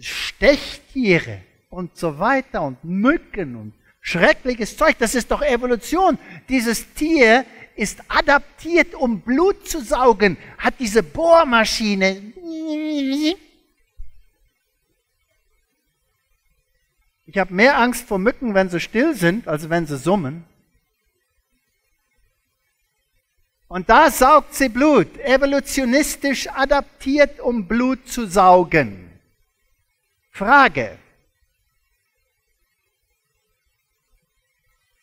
Stechtiere und so weiter und Mücken und schreckliches Zeug. Das ist doch Evolution. Dieses Tier ist adaptiert, um Blut zu saugen, hat diese Bohrmaschine. Ich habe mehr Angst vor Mücken, wenn sie still sind, als wenn sie summen. Und da saugt sie Blut, evolutionistisch adaptiert, um Blut zu saugen. Frage: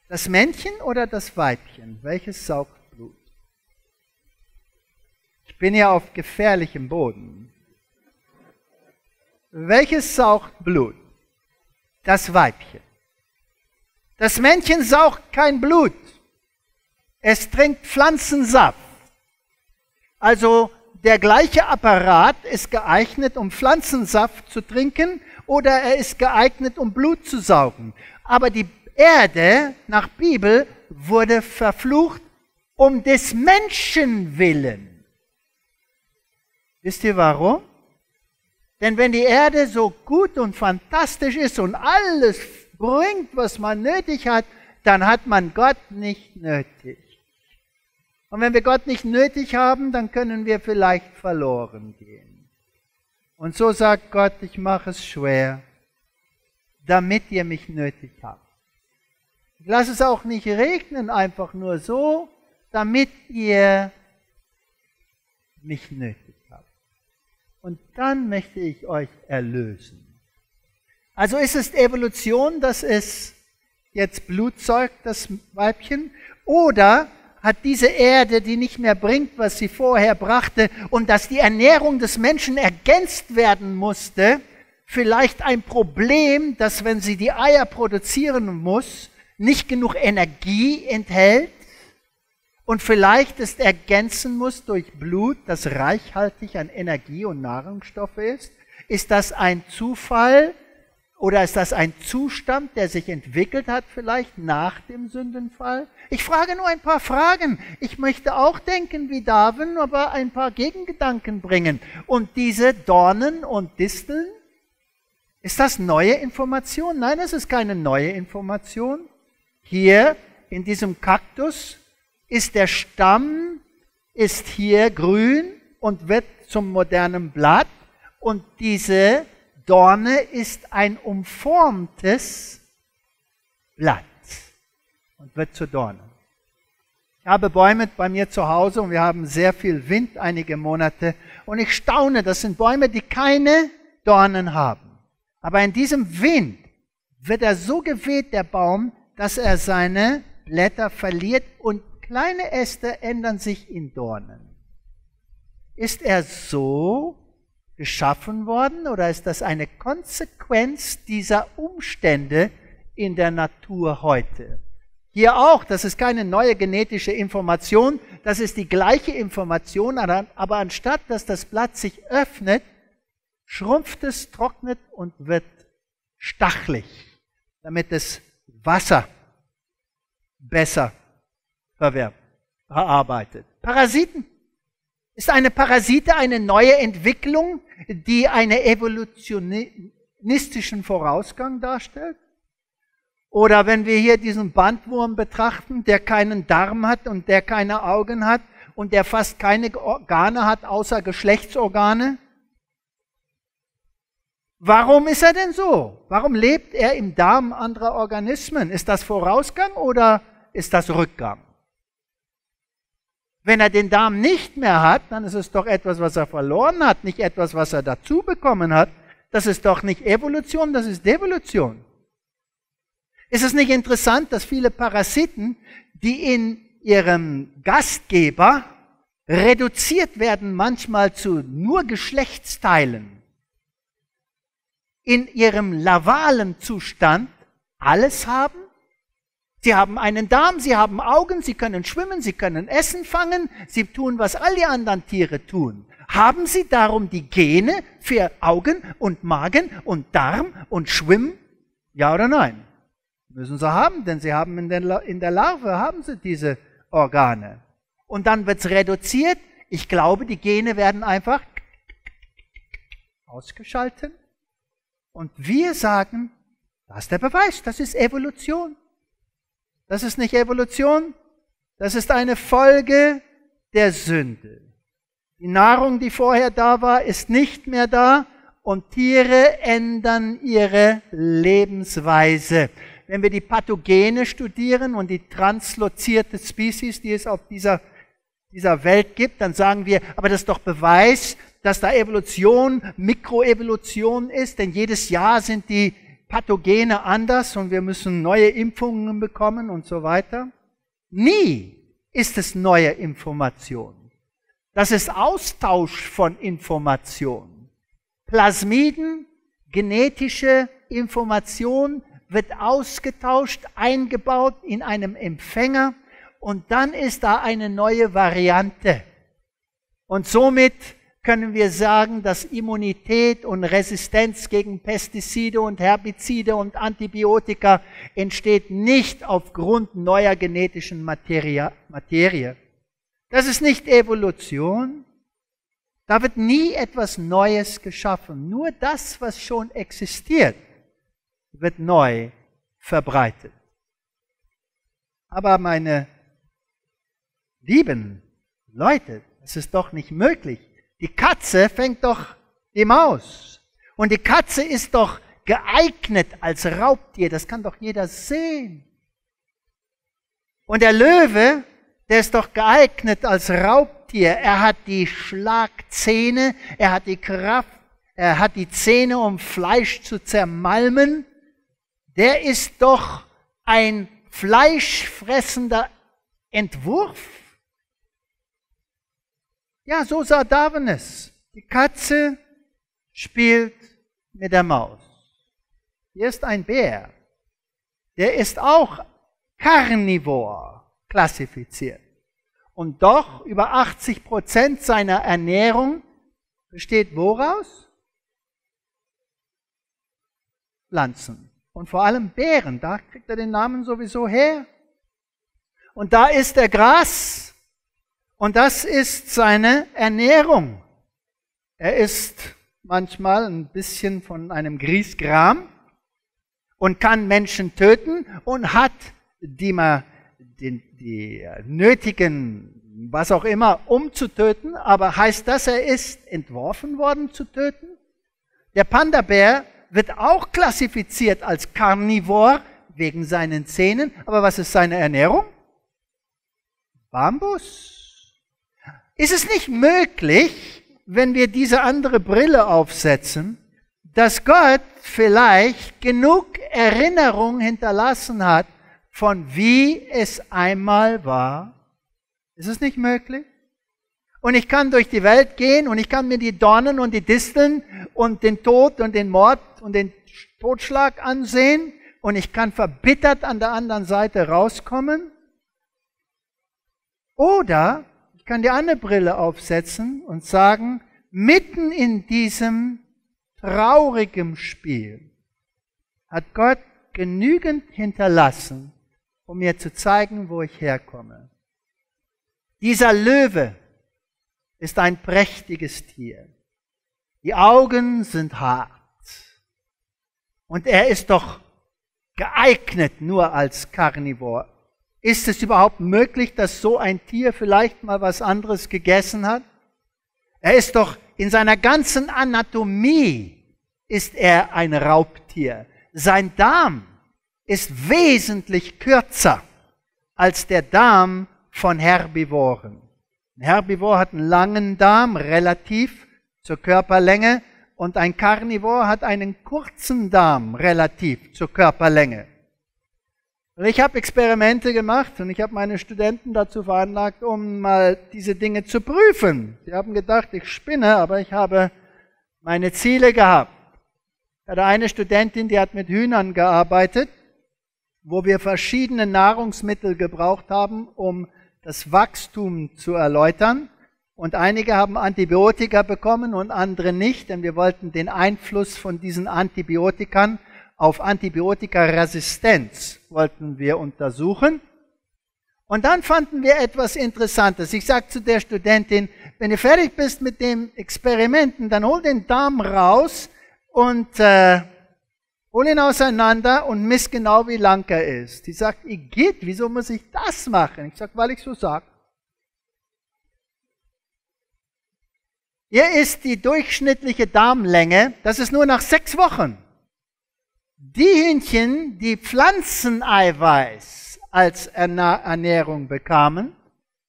Das Männchen oder das Weibchen? Welches saugt Blut? Ich bin ja auf gefährlichem Boden. Welches saugt Blut? Das Weibchen. Das Männchen saugt kein Blut. Es trinkt Pflanzensaft. Also der gleiche Apparat ist geeignet, um Pflanzensaft zu trinken, oder er ist geeignet, um Blut zu saugen. Aber die Erde, nach Bibel, wurde verflucht um des Menschen willen. Wisst ihr warum? Denn wenn die Erde so gut und fantastisch ist und alles bringt, was man nötig hat, dann hat man Gott nicht nötig. Und wenn wir Gott nicht nötig haben, dann können wir vielleicht verloren gehen. Und so sagt Gott: Ich mache es schwer, damit ihr mich nötig habt. Ich lasse es auch nicht regnen, einfach nur so, damit ihr mich nötig habt. Und dann möchte ich euch erlösen. Also ist es Evolution, dass es jetzt Blut säugt, das Weibchen, oder hat diese Erde, die nicht mehr bringt, was sie vorher brachte, und dass die Ernährung des Menschen ergänzt werden musste, vielleicht ein Problem, dass, wenn sie die Eier produzieren muss, nicht genug Energie enthält und vielleicht es ergänzen muss durch Blut, das reichhaltig an Energie und Nahrungsstoffe ist? Ist das ein Zufall oder ist das ein Zustand, der sich entwickelt hat vielleicht nach dem Sündenfall? Ich frage nur ein paar Fragen. Ich möchte auch denken wie Darwin, aber ein paar Gegengedanken bringen. Und diese Dornen und Disteln, ist das neue Information? Nein, es ist keine neue Information. Hier in diesem Kaktus ist der Stamm, ist hier grün und wird zum modernen Blatt. Und diese Dorne ist ein umformtes Blatt und wird zur Dorne. Ich habe Bäume bei mir zu Hause und wir haben sehr viel Wind einige Monate. Und ich staune, das sind Bäume, die keine Dornen haben. Aber in diesem Wind wird er so geweht, der Baum, dass er seine Blätter verliert und kleine Äste ändern sich in Dornen. Ist er so geschaffen worden oder ist das eine Konsequenz dieser Umstände in der Natur heute? Hier auch, das ist keine neue genetische Information, das ist die gleiche Information, aber anstatt dass das Blatt sich öffnet, schrumpft es, trocknet und wird stachelig, damit es Wasser besser verarbeitet. Parasiten. Ist eine Parasite eine neue Entwicklung, die einen evolutionistischen Vorausgang darstellt? Oder wenn wir hier diesen Bandwurm betrachten, der keinen Darm hat und der keine Augen hat und der fast keine Organe hat, außer Geschlechtsorgane? Warum ist er denn so? Warum lebt er im Darm anderer Organismen? Ist das Vorausgang oder ist das Rückgang? Wenn er den Darm nicht mehr hat, dann ist es doch etwas, was er verloren hat, nicht etwas, was er dazu bekommen hat. Das ist doch nicht Evolution, das ist Devolution. Ist es nicht interessant, dass viele Parasiten, die in ihrem Gastgeber reduziert werden, manchmal zu nur Geschlechtsteilen, in ihrem lavalen Zustand alles haben? Sie haben einen Darm, sie haben Augen, sie können schwimmen, sie können Essen fangen, sie tun, was all die anderen Tiere tun. Haben sie darum die Gene für Augen und Magen und Darm und Schwimmen? Ja oder nein? Müssen sie haben, denn sie haben in der, in der Larve haben sie diese Organe. Und dann wird es reduziert. Ich glaube, die Gene werden einfach ausgeschaltet. Und wir sagen, das ist der Beweis, das ist Evolution. Das ist nicht Evolution, das ist eine Folge der Sünde. Die Nahrung, die vorher da war, ist nicht mehr da und Tiere ändern ihre Lebensweise. Wenn wir die Pathogene studieren und die translozierte Species, die es auf dieser, dieser Welt gibt, dann sagen wir, aber das ist doch Beweis, dass da Evolution, Mikroevolution ist, denn jedes Jahr sind die Pathogene anders und wir müssen neue Impfungen bekommen und so weiter. Nie ist es neue Information. Das ist Austausch von Information. Plasmiden, genetische Information, wird ausgetauscht, eingebaut in einem Empfänger und dann ist da eine neue Variante. Und somit können wir sagen, dass Immunität und Resistenz gegen Pestizide und Herbizide und Antibiotika entsteht nicht aufgrund neuer genetischen Materie. Das ist nicht Evolution. Da wird nie etwas Neues geschaffen. Nur das, was schon existiert, wird neu verbreitet. Aber meine lieben Leute, es ist doch nicht möglich. Die Katze fängt doch die Maus. Und die Katze ist doch geeignet als Raubtier. Das kann doch jeder sehen. Und der Löwe, der ist doch geeignet als Raubtier. Er hat die Schlagzähne, er hat die Kraft, er hat die Zähne, um Fleisch zu zermalmen. Der ist doch ein fleischfressender Entwurf. Ja, so sah Darwin es. Die Katze spielt mit der Maus. Hier ist ein Bär. Der ist auch Carnivore klassifiziert. Und doch über achtzig Prozent seiner Ernährung besteht woraus? Pflanzen. Und vor allem Beeren. Da kriegt er den Namen sowieso her. Und da ist der Gras. Und das ist seine Ernährung. Er isst manchmal ein bisschen von einem Griesgram und kann Menschen töten und hat die, die, die nötigen, was auch immer, um zu töten. Aber heißt das, er ist entworfen worden zu töten? Der Panda-Bär wird auch klassifiziert als Carnivore wegen seinen Zähnen. Aber was ist seine Ernährung? Bambus. Ist es nicht möglich, wenn wir diese andere Brille aufsetzen, dass Gott vielleicht genug Erinnerung hinterlassen hat, von wie es einmal war? Ist es nicht möglich? Und ich kann durch die Welt gehen und ich kann mir die Dornen und die Disteln und den Tod und den Mord und den Totschlag ansehen und ich kann verbittert an der anderen Seite rauskommen? Oder ich kann die andere Brille aufsetzen und sagen, mitten in diesem traurigen Spiel hat Gott genügend hinterlassen, um mir zu zeigen, wo ich herkomme. Dieser Löwe ist ein prächtiges Tier. Die Augen sind hart. Und er ist doch geeignet nur als Carnivore. Ist es überhaupt möglich, dass so ein Tier vielleicht mal was anderes gegessen hat? Er ist doch in seiner ganzen Anatomie ist er ein Raubtier. Sein Darm ist wesentlich kürzer als der Darm von Herbivoren. Ein Herbivor hat einen langen Darm, relativ zur Körperlänge, und ein Carnivor hat einen kurzen Darm, relativ zur Körperlänge. Und ich habe Experimente gemacht und ich habe meine Studenten dazu veranlagt, um mal diese Dinge zu prüfen. Sie haben gedacht, ich spinne, aber ich habe meine Ziele gehabt. Ich hatte eine Studentin, die hat mit Hühnern gearbeitet, wo wir verschiedene Nahrungsmittel gebraucht haben, um das Wachstum zu erläutern. Und einige haben Antibiotika bekommen und andere nicht, denn wir wollten den Einfluss von diesen Antibiotikern auf Antibiotikaresistenz wollten wir untersuchen. Und dann fanden wir etwas Interessantes. Ich sage zu der Studentin, wenn du fertig bist mit den Experimenten, dann hol den Darm raus und äh, hol ihn auseinander und misst genau, wie lang er ist. Die sagt, Igitt, wieso muss ich das machen? Ich sage, weil ich so sage. Hier ist die durchschnittliche Darmlänge, das ist nur nach sechs Wochen. Die Hähnchen, die Pflanzeneiweiß als Ernährung bekamen,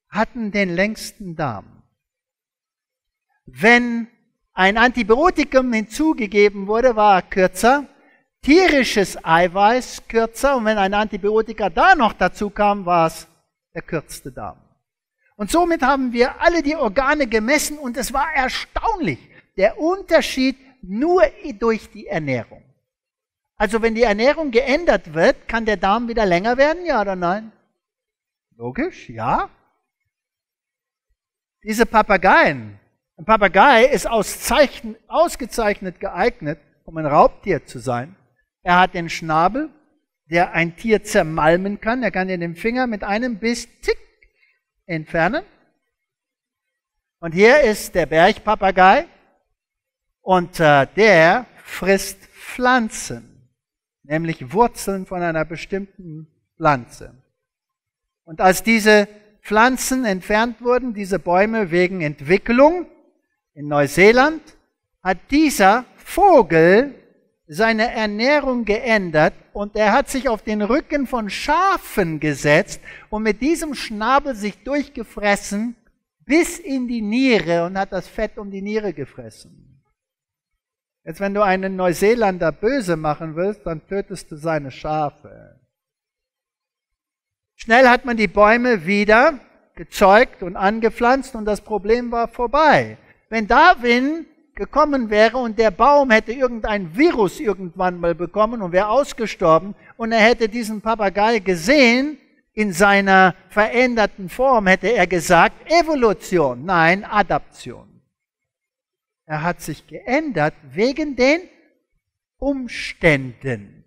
hatten den längsten Darm. Wenn ein Antibiotikum hinzugegeben wurde, war er kürzer, tierisches Eiweiß kürzer, und wenn ein Antibiotika da noch dazu kam, war es der kürzeste Darm. Und somit haben wir alle die Organe gemessen und es war erstaunlich, der Unterschied nur durch die Ernährung. Also wenn die Ernährung geändert wird, kann der Darm wieder länger werden, ja oder nein? Logisch, ja. Diese Papageien. Ein Papagei ist ausgezeichnet geeignet, um ein Raubtier zu sein. Er hat den Schnabel, der ein Tier zermalmen kann. Er kann dir den Finger mit einem Biss tick entfernen. Und hier ist der Bergpapagei und äh, der frisst Pflanzen. Nämlich Wurzeln von einer bestimmten Pflanze. Und als diese Pflanzen entfernt wurden, diese Bäume wegen Entwicklung in Neuseeland, hat dieser Vogel seine Ernährung geändert und er hat sich auf den Rücken von Schafen gesetzt und mit diesem Schnabel sich durchgefressen bis in die Niere und hat das Fett um die Niere gefressen. Jetzt, wenn du einen Neuseeländer böse machen willst, dann tötest du seine Schafe. Schnell hat man die Bäume wieder gezeugt und angepflanzt und das Problem war vorbei. Wenn Darwin gekommen wäre und der Baum hätte irgendein Virus irgendwann mal bekommen und wäre ausgestorben und er hätte diesen Papagei gesehen in seiner veränderten Form, hätte er gesagt, Evolution, nein, Adaption. Er hat sich geändert wegen den Umständen.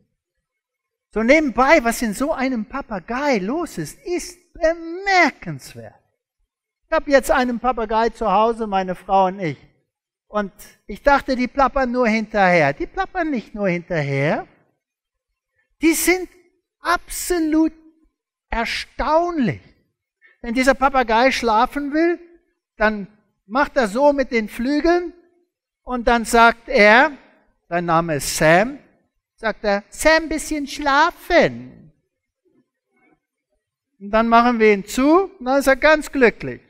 So nebenbei, was in so einem Papagei los ist, ist bemerkenswert. Ich habe jetzt einen Papagei zu Hause, meine Frau und ich. Und ich dachte, die plappern nur hinterher. Die plappern nicht nur hinterher. Die sind absolut erstaunlich. Wenn dieser Papagei schlafen will, dann macht er so mit den Flügeln. Und dann sagt er, sein Name ist Sam, sagt er, Sam, bisschen schlafen. Und dann machen wir ihn zu, und dann ist er ganz glücklich.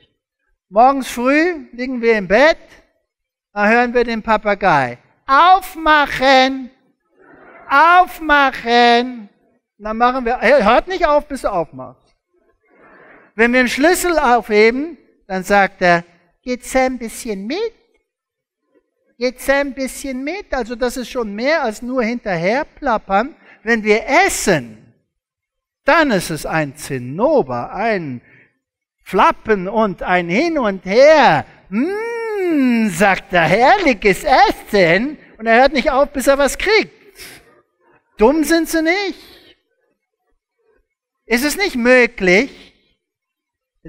Morgens früh liegen wir im Bett, da hören wir den Papagei. Aufmachen! Aufmachen! Und dann machen wir, er hört nicht auf, bis er aufmacht. Wenn wir einen Schlüssel aufheben, dann sagt er, geht Sam ein bisschen mit? Geht Sam ein bisschen mit? Also das ist schon mehr als nur hinterher plappern. Wenn wir essen, dann ist es ein Zinnober, ein Flappen und ein Hin und Her. Mmm, sagt er, herrliches Essen. Und er hört nicht auf, bis er was kriegt. Dumm sind sie nicht. Ist es nicht möglich,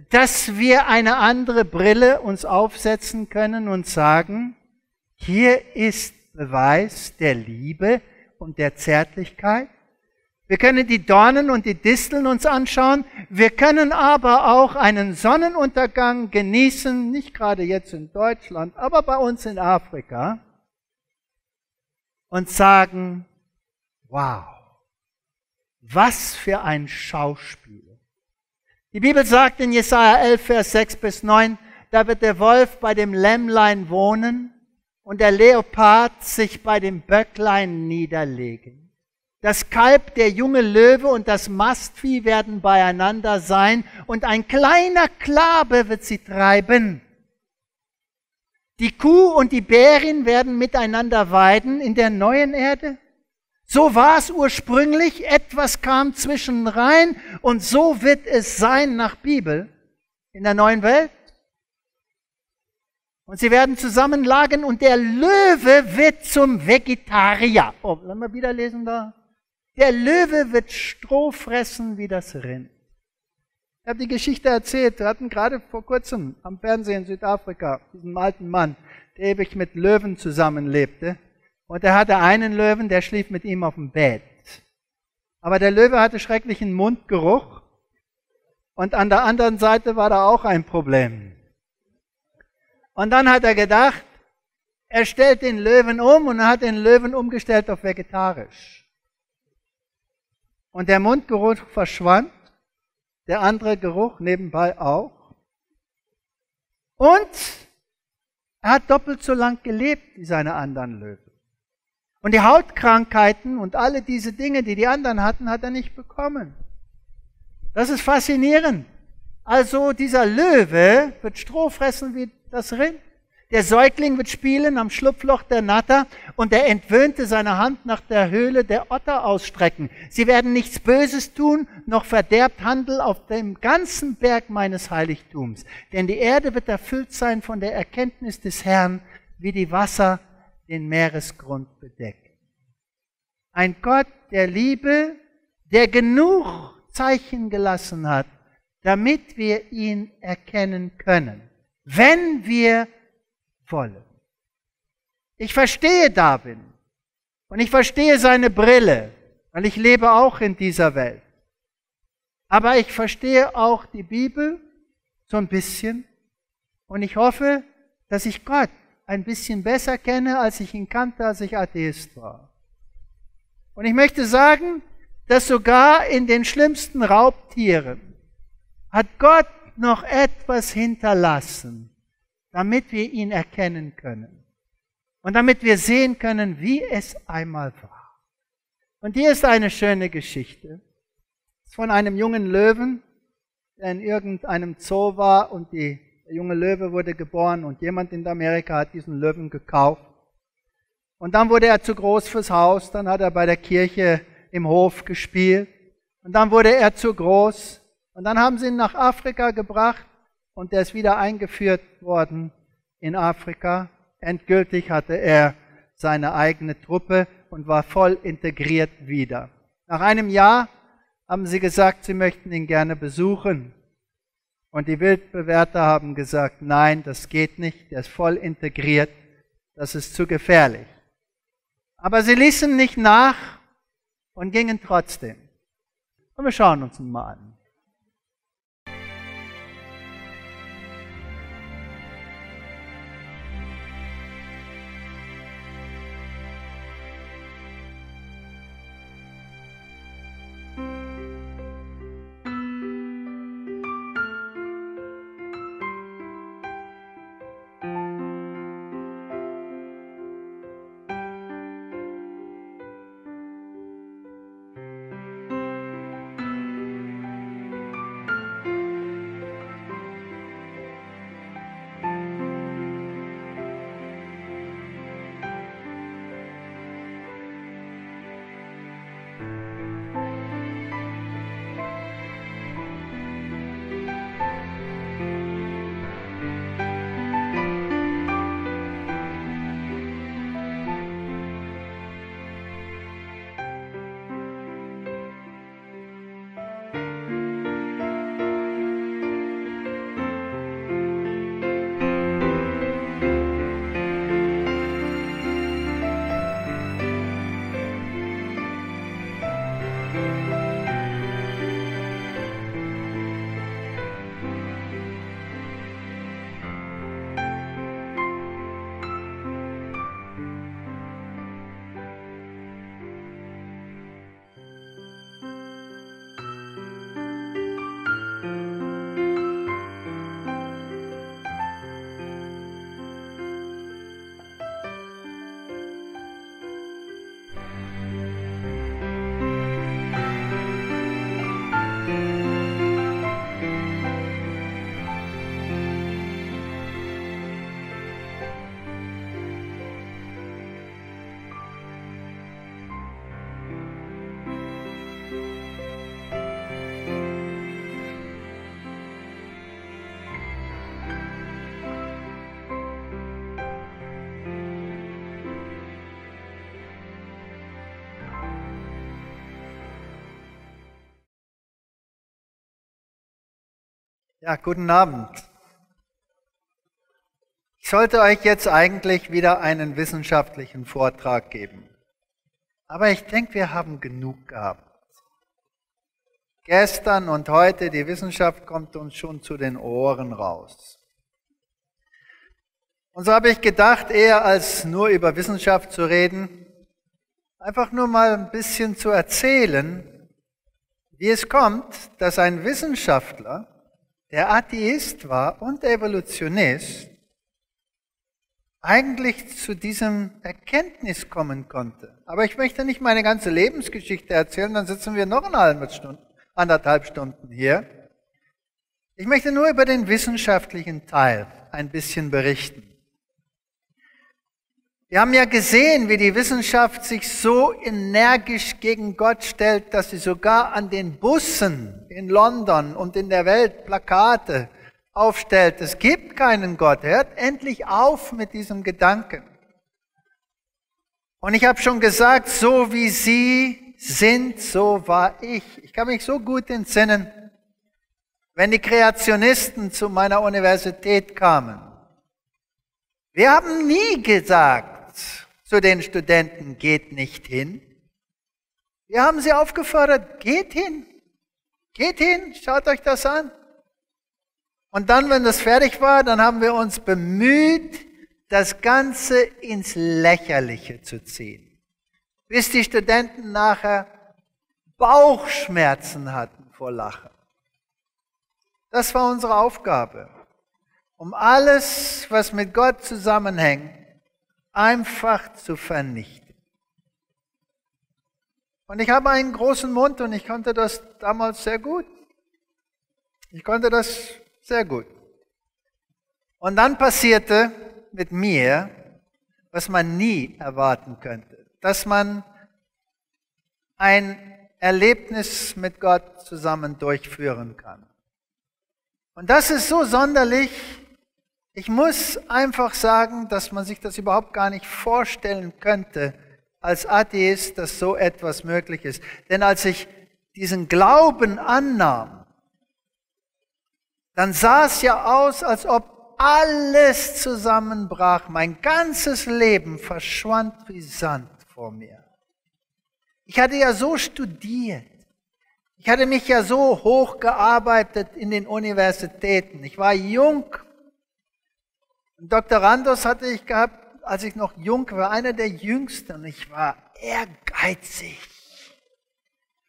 dass wir eine andere Brille uns aufsetzen können und sagen, hier ist Beweis der Liebe und der Zärtlichkeit. Wir können die Dornen und die Disteln uns anschauen. Wir können aber auch einen Sonnenuntergang genießen, nicht gerade jetzt in Deutschland, aber bei uns in Afrika. Und sagen, wow, was für ein Schauspiel. Die Bibel sagt in Jesaja elf, Vers sechs bis neun, da wird der Wolf bei dem Lämmlein wohnen und der Leopard sich bei dem Böcklein niederlegen. Das Kalb, der junge Löwe und das Mastvieh werden beieinander sein und ein kleiner Knabe wird sie treiben. Die Kuh und die Bärin werden miteinander weiden in der neuen Erde. So war es ursprünglich, etwas kam zwischen rein und so wird es sein nach Bibel in der neuen Welt. Und sie werden zusammenlagen und der Löwe wird zum Vegetarier. Oh, sollen wir wieder lesen da? Der Löwe wird Stroh fressen wie das Rind. Ich habe die Geschichte erzählt, wir hatten gerade vor kurzem am Fernsehen in Südafrika diesen alten Mann, der ewig mit Löwen zusammenlebte. Und er hatte einen Löwen, der schlief mit ihm auf dem Bett. Aber der Löwe hatte schrecklichen Mundgeruch und an der anderen Seite war da auch ein Problem. Und dann hat er gedacht, er stellt den Löwen um und hat den Löwen umgestellt auf vegetarisch. Und der Mundgeruch verschwand. Der andere Geruch nebenbei auch. Und er hat doppelt so lang gelebt wie seine anderen Löwen. Und die Hautkrankheiten und alle diese Dinge, die die anderen hatten, hat er nicht bekommen. Das ist faszinierend. Also dieser Löwe wird Stroh fressen wie das Rind. Der Säugling wird spielen am Schlupfloch der Natter und der Entwöhnte seine Hand nach der Höhle der Otter ausstrecken. Sie werden nichts Böses tun, noch verderbt Handel auf dem ganzen Berg meines Heiligtums. Denn die Erde wird erfüllt sein von der Erkenntnis des Herrn, wie die Wasser den Meeresgrund bedecken. Ein Gott der Liebe, der genug Zeichen gelassen hat, damit wir ihn erkennen können, wenn wir wollen. Ich verstehe Darwin und ich verstehe seine Brille, weil ich lebe auch in dieser Welt. Aber ich verstehe auch die Bibel so ein bisschen und ich hoffe, dass ich Gott ein bisschen besser kenne, als ich ihn kannte, als ich Atheist war. Und ich möchte sagen, dass sogar in den schlimmsten Raubtieren hat Gott noch etwas hinterlassen, damit wir ihn erkennen können und damit wir sehen können, wie es einmal war. Und hier ist eine schöne Geschichte. Es ist von einem jungen Löwen, der in irgendeinem Zoo war und die, der junge Löwe wurde geboren und jemand in Amerika hat diesen Löwen gekauft. Und dann wurde er zu groß fürs Haus, dann hat er bei der Kirche im Hof gespielt und dann wurde er zu groß. Und dann haben sie ihn nach Afrika gebracht und er ist wieder eingeführt worden in Afrika. Endgültig hatte er seine eigene Truppe und war voll integriert wieder. Nach einem Jahr haben sie gesagt, sie möchten ihn gerne besuchen. Und die Wildbewerter haben gesagt, nein, das geht nicht, er ist voll integriert, das ist zu gefährlich. Aber sie ließen nicht nach und gingen trotzdem. Und wir schauen uns ihn mal an. Ja, guten Abend. Ich sollte euch jetzt eigentlich wieder einen wissenschaftlichen Vortrag geben. Aber ich denke, wir haben genug gehabt. Gestern und heute, die Wissenschaft kommt uns schon zu den Ohren raus. Und so habe ich gedacht, eher als nur über Wissenschaft zu reden, einfach nur mal ein bisschen zu erzählen, wie es kommt, dass ein Wissenschaftler, der Atheist war und Evolutionist, eigentlich zu diesem Erkenntnis kommen konnte. Aber ich möchte nicht meine ganze Lebensgeschichte erzählen, dann sitzen wir noch eine anderthalb Stunden hier. Ich möchte nur über den wissenschaftlichen Teil ein bisschen berichten. Wir haben ja gesehen, wie die Wissenschaft sich so energisch gegen Gott stellt, dass sie sogar an den Bussen in London und in der Welt Plakate aufstellt. Es gibt keinen Gott. Hört endlich auf mit diesem Gedanken. Und ich habe schon gesagt, so wie sie sind, so war ich. Ich kann mich so gut entsinnen, wenn die Kreationisten zu meiner Universität kamen. Wir haben nie gesagt, zu den Studenten, geht nicht hin. Wir haben sie aufgefordert, geht hin, geht hin, schaut euch das an. Und dann, wenn das fertig war, dann haben wir uns bemüht, das Ganze ins Lächerliche zu ziehen. Bis die Studenten nachher Bauchschmerzen hatten vor Lachen. Das war unsere Aufgabe, um alles, was mit Gott zusammenhängt, einfach zu vernichten. Und ich habe einen großen Mund und ich konnte das damals sehr gut. Ich konnte das sehr gut. Und dann passierte mit mir, was man nie erwarten könnte, dass man ein Erlebnis mit Gott zusammen durchführen kann. Und das ist so sonderlich. Ich muss einfach sagen, dass man sich das überhaupt gar nicht vorstellen könnte, als Atheist, dass so etwas möglich ist. Denn als ich diesen Glauben annahm, dann sah es ja aus, als ob alles zusammenbrach. Mein ganzes Leben verschwand wie Sand vor mir. Ich hatte ja so studiert. Ich hatte mich ja so hochgearbeitet in den Universitäten. Ich war jung. Doktorandus hatte ich gehabt, als ich noch jung war, einer der Jüngsten, und ich war ehrgeizig.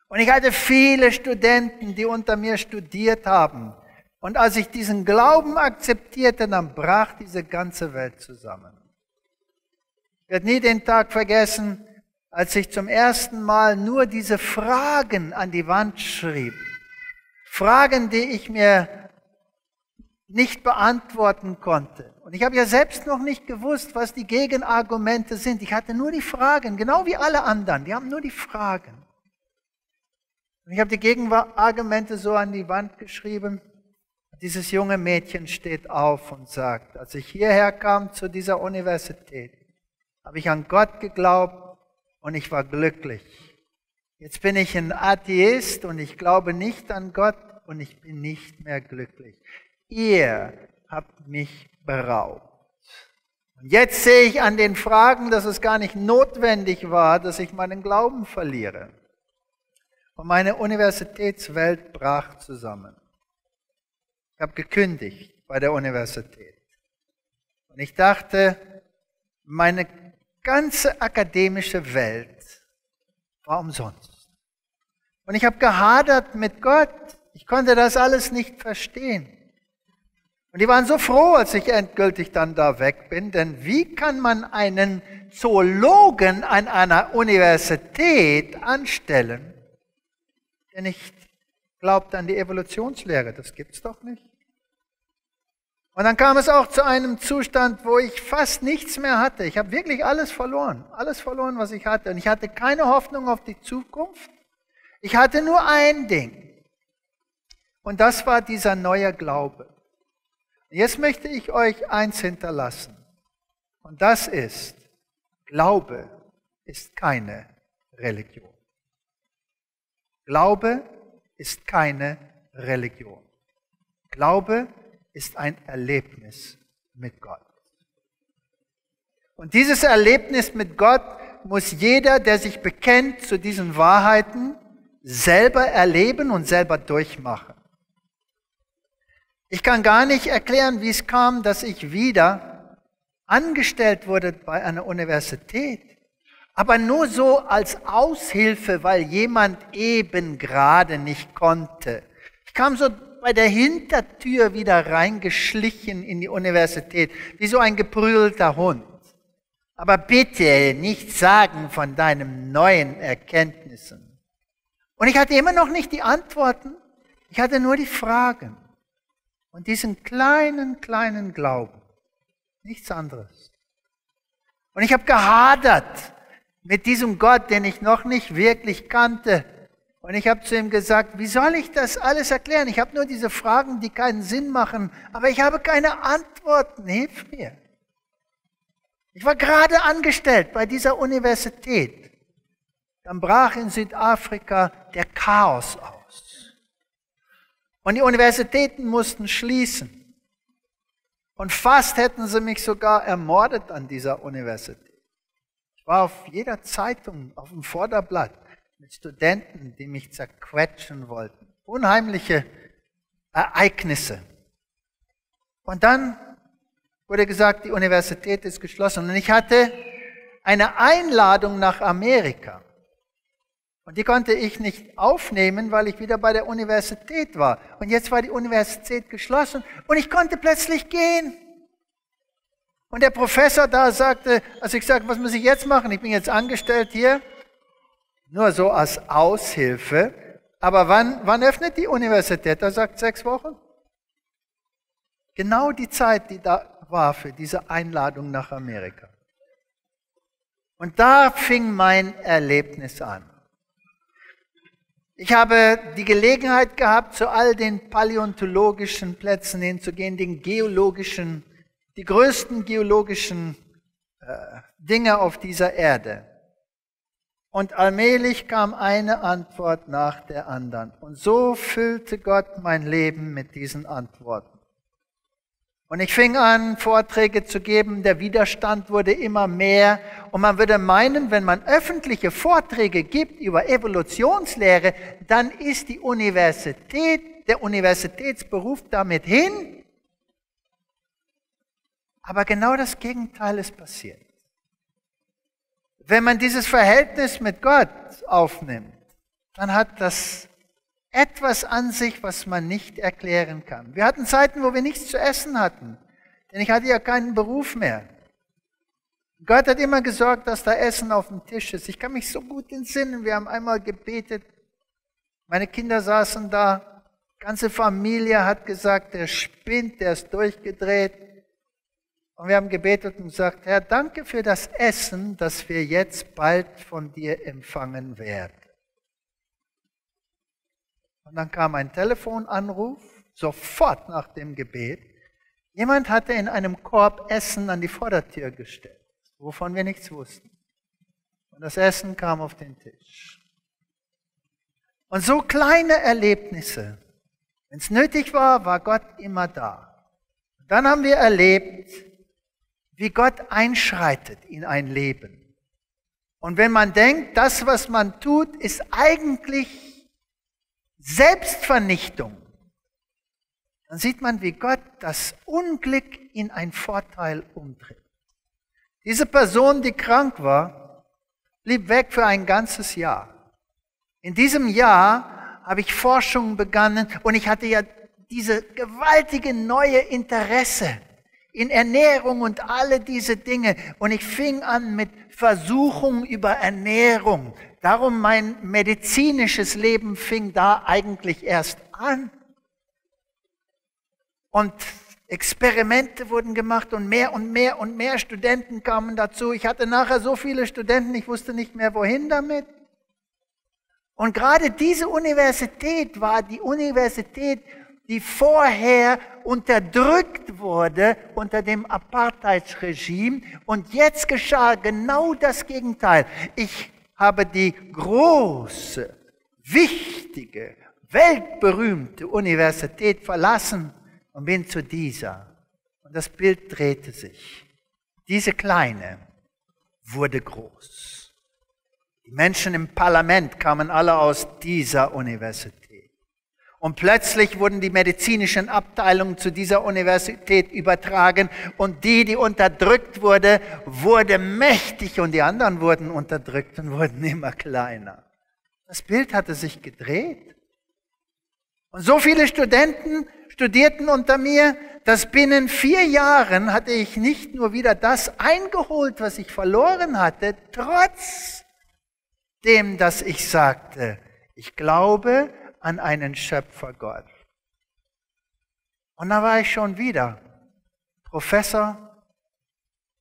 Und ich hatte viele Studenten, die unter mir studiert haben. Und als ich diesen Glauben akzeptierte, dann brach diese ganze Welt zusammen. Ich werde nie den Tag vergessen, als ich zum ersten Mal nur diese Fragen an die Wand schrieb. Fragen, die ich mir nicht beantworten konnte. Und ich habe ja selbst noch nicht gewusst, was die Gegenargumente sind. Ich hatte nur die Fragen, genau wie alle anderen. Die haben nur die Fragen. Und ich habe die Gegenargumente so an die Wand geschrieben. Dieses junge Mädchen steht auf und sagt, als ich hierher kam zu dieser Universität, habe ich an Gott geglaubt und ich war glücklich. Jetzt bin ich ein Atheist und ich glaube nicht an Gott und ich bin nicht mehr glücklich. Ihr habt mich beraubt. Und jetzt sehe ich an den Fragen, dass es gar nicht notwendig war, dass ich meinen Glauben verliere. Und meine Universitätswelt brach zusammen. Ich habe gekündigt bei der Universität. Und ich dachte, meine ganze akademische Welt war umsonst. Und ich habe gehadert mit Gott. Ich konnte das alles nicht verstehen. Und die waren so froh, als ich endgültig dann da weg bin, denn wie kann man einen Zoologen an einer Universität anstellen, der nicht glaubt an die Evolutionslehre? Das gibt's doch nicht. Und dann kam es auch zu einem Zustand, wo ich fast nichts mehr hatte. Ich habe wirklich alles verloren, alles verloren, was ich hatte. Und ich hatte keine Hoffnung auf die Zukunft. Ich hatte nur ein Ding. Und das war dieser neue Glaube. Jetzt möchte ich euch eins hinterlassen, und das ist, Glaube ist keine Religion. Glaube ist keine Religion. Glaube ist ein Erlebnis mit Gott. Und dieses Erlebnis mit Gott muss jeder, der sich bekennt zu diesen Wahrheiten, selber erleben und selber durchmachen. Ich kann gar nicht erklären, wie es kam, dass ich wieder angestellt wurde bei einer Universität, aber nur so als Aushilfe, weil jemand eben gerade nicht konnte. Ich kam so bei der Hintertür wieder reingeschlichen in die Universität, wie so ein geprügelter Hund. Aber bitte nicht sagen von deinen neuen Erkenntnissen. Und ich hatte immer noch nicht die Antworten, ich hatte nur die Fragen. Und diesen kleinen, kleinen Glauben. Nichts anderes. Und ich habe gehadert mit diesem Gott, den ich noch nicht wirklich kannte. Und ich habe zu ihm gesagt, wie soll ich das alles erklären? Ich habe nur diese Fragen, die keinen Sinn machen, aber ich habe keine Antworten. Hilf mir. Ich war gerade angestellt bei dieser Universität. Dann brach in Südafrika der Chaos aus. Und die Universitäten mussten schließen. Und fast hätten sie mich sogar ermordet an dieser Universität. Ich war auf jeder Zeitung, auf dem Vorderblatt, mit Studenten, die mich zerquetschen wollten. Unheimliche Ereignisse. Und dann wurde gesagt, die Universität ist geschlossen. Und ich hatte eine Einladung nach Amerika. Und die konnte ich nicht aufnehmen, weil ich wieder bei der Universität war. Und jetzt war die Universität geschlossen und ich konnte plötzlich gehen. Und der Professor da sagte, also ich sagte, was muss ich jetzt machen? Ich bin jetzt angestellt hier, nur so als Aushilfe. Aber wann, wann öffnet die Universität? Er sagt, sechs Wochen. Genau die Zeit, die da war für diese Einladung nach Amerika. Und da fing mein Erlebnis an. Ich habe die Gelegenheit gehabt, zu all den paläontologischen Plätzen hinzugehen, den geologischen, die größten geologischen äh, Dinge auf dieser Erde. Und allmählich kam eine Antwort nach der anderen. Und so füllte Gott mein Leben mit diesen Antworten. Und ich fing an, Vorträge zu geben, der Widerstand wurde immer mehr. Und man würde meinen, wenn man öffentliche Vorträge gibt über Evolutionslehre, dann ist die Universität, der Universitätsberuf damit hin. Aber genau das Gegenteil ist passiert. Wenn man dieses Verhältnis mit Gott aufnimmt, dann hat das etwas an sich, was man nicht erklären kann. Wir hatten Zeiten, wo wir nichts zu essen hatten, denn ich hatte ja keinen Beruf mehr. Gott hat immer gesorgt, dass da Essen auf dem Tisch ist. Ich kann mich so gut entsinnen, wir haben einmal gebetet, meine Kinder saßen da, ganze Familie hat gesagt, der spinnt, der ist durchgedreht. Und wir haben gebetet und gesagt, Herr, danke für das Essen, das wir jetzt bald von dir empfangen werden. Und dann kam ein Telefonanruf, sofort nach dem Gebet. Jemand hatte in einem Korb Essen an die Vordertür gestellt, wovon wir nichts wussten. Und das Essen kam auf den Tisch. Und so kleine Erlebnisse. Wenn es nötig war, war Gott immer da. Und dann haben wir erlebt, wie Gott einschreitet in ein Leben. Und wenn man denkt, das, was man tut, ist eigentlich Selbstvernichtung, dann sieht man, wie Gott das Unglück in einen Vorteil umdreht. Diese Person, die krank war, blieb weg für ein ganzes Jahr. In diesem Jahr habe ich Forschung begonnen und ich hatte ja diese gewaltige neue Interesse in Ernährung und alle diese Dinge. Und ich fing an mit Versuchung über Ernährung. Darum mein medizinisches Leben fing da eigentlich erst an. Und Experimente wurden gemacht und mehr und mehr und mehr Studenten kamen dazu. Ich hatte nachher so viele Studenten, ich wusste nicht mehr, wohin damit. Und gerade diese Universität war die Universität, die vorher unterdrückt wurde unter dem Apartheidsregime. Und jetzt geschah genau das Gegenteil. Ich habe die große, wichtige, weltberühmte Universität verlassen und bin zu dieser. Und das Bild drehte sich. Diese Kleine wurde groß. Die Menschen im Parlament kamen alle aus dieser Universität. Und plötzlich wurden die medizinischen Abteilungen zu dieser Universität übertragen und die, die unterdrückt wurde, wurde mächtig und die anderen wurden unterdrückt und wurden immer kleiner. Das Bild hatte sich gedreht. Und so viele Studenten studierten unter mir, dass binnen vier Jahren hatte ich nicht nur wieder das eingeholt, was ich verloren hatte, trotz dem, dass ich sagte, ich glaube an einen Schöpfergott. Und da war ich schon wieder Professor,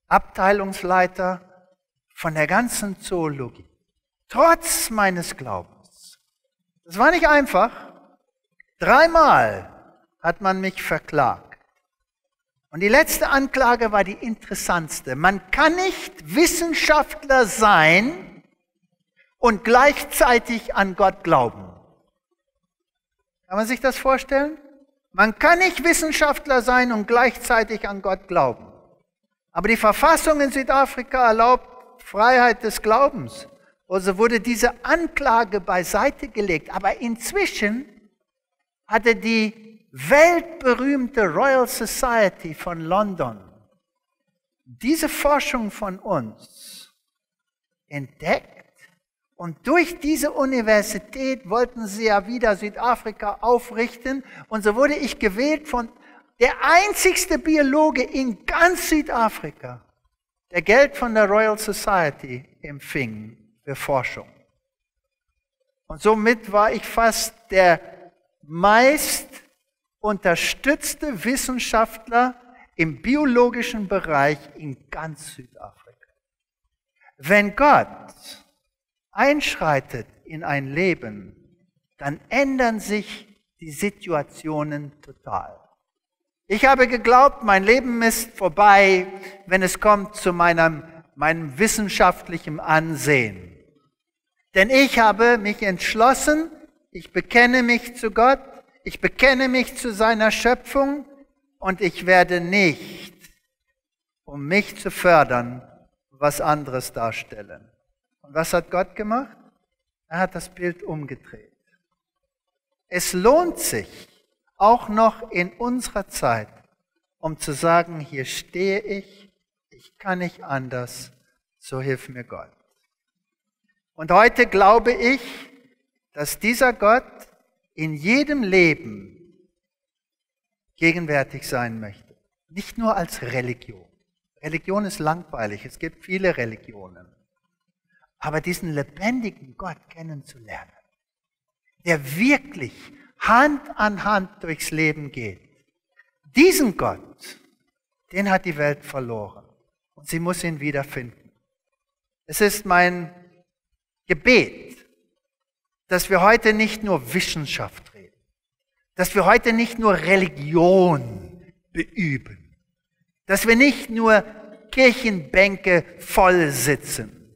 Abteilungsleiter von der ganzen Zoologie, trotz meines Glaubens. Das war nicht einfach. Dreimal hat man mich verklagt. Und die letzte Anklage war die interessantste. Man kann nicht Wissenschaftler sein und gleichzeitig an Gott glauben. Kann man sich das vorstellen? Man kann nicht Wissenschaftler sein und gleichzeitig an Gott glauben. Aber die Verfassung in Südafrika erlaubt Freiheit des Glaubens. Also wurde diese Anklage beiseite gelegt. Aber inzwischen hatte die weltberühmte Royal Society von London diese Forschung von uns entdeckt und durch diese Universität wollten sie ja wieder Südafrika aufrichten und so wurde ich gewählt von der einzigste Biologe in ganz Südafrika, der Geld von der Royal Society empfing für Forschung. Und somit war ich fast der meist unterstützte Wissenschaftler im biologischen Bereich in ganz Südafrika. Wenn Gott einschreitet in ein Leben, dann ändern sich die Situationen total. Ich habe geglaubt, mein Leben ist vorbei, wenn es kommt zu meinem, meinem wissenschaftlichen Ansehen. Denn ich habe mich entschlossen, ich bekenne mich zu Gott, ich bekenne mich zu seiner Schöpfung und ich werde nicht, um mich zu fördern, was anderes darstellen. Und was hat Gott gemacht? Er hat das Bild umgedreht. Es lohnt sich auch noch in unserer Zeit, um zu sagen, hier stehe ich, ich kann nicht anders, so hilf mir Gott. Und heute glaube ich, dass dieser Gott in jedem Leben gegenwärtig sein möchte. Nicht nur als Religion. Religion ist langweilig, es gibt viele Religionen. Aber diesen lebendigen Gott kennenzulernen, der wirklich Hand an Hand durchs Leben geht, diesen Gott, den hat die Welt verloren. Und sie muss ihn wiederfinden. Es ist mein Gebet, dass wir heute nicht nur Wissenschaft reden, dass wir heute nicht nur Religion beüben, dass wir nicht nur Kirchenbänke voll sitzen,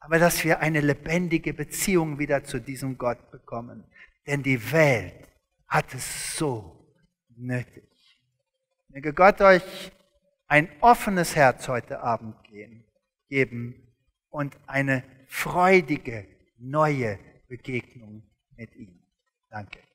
aber dass wir eine lebendige Beziehung wieder zu diesem Gott bekommen. Denn die Welt hat es so nötig. Möge Gott euch ein offenes Herz heute Abend geben und eine freudige, neue Begegnung mit ihm. Danke.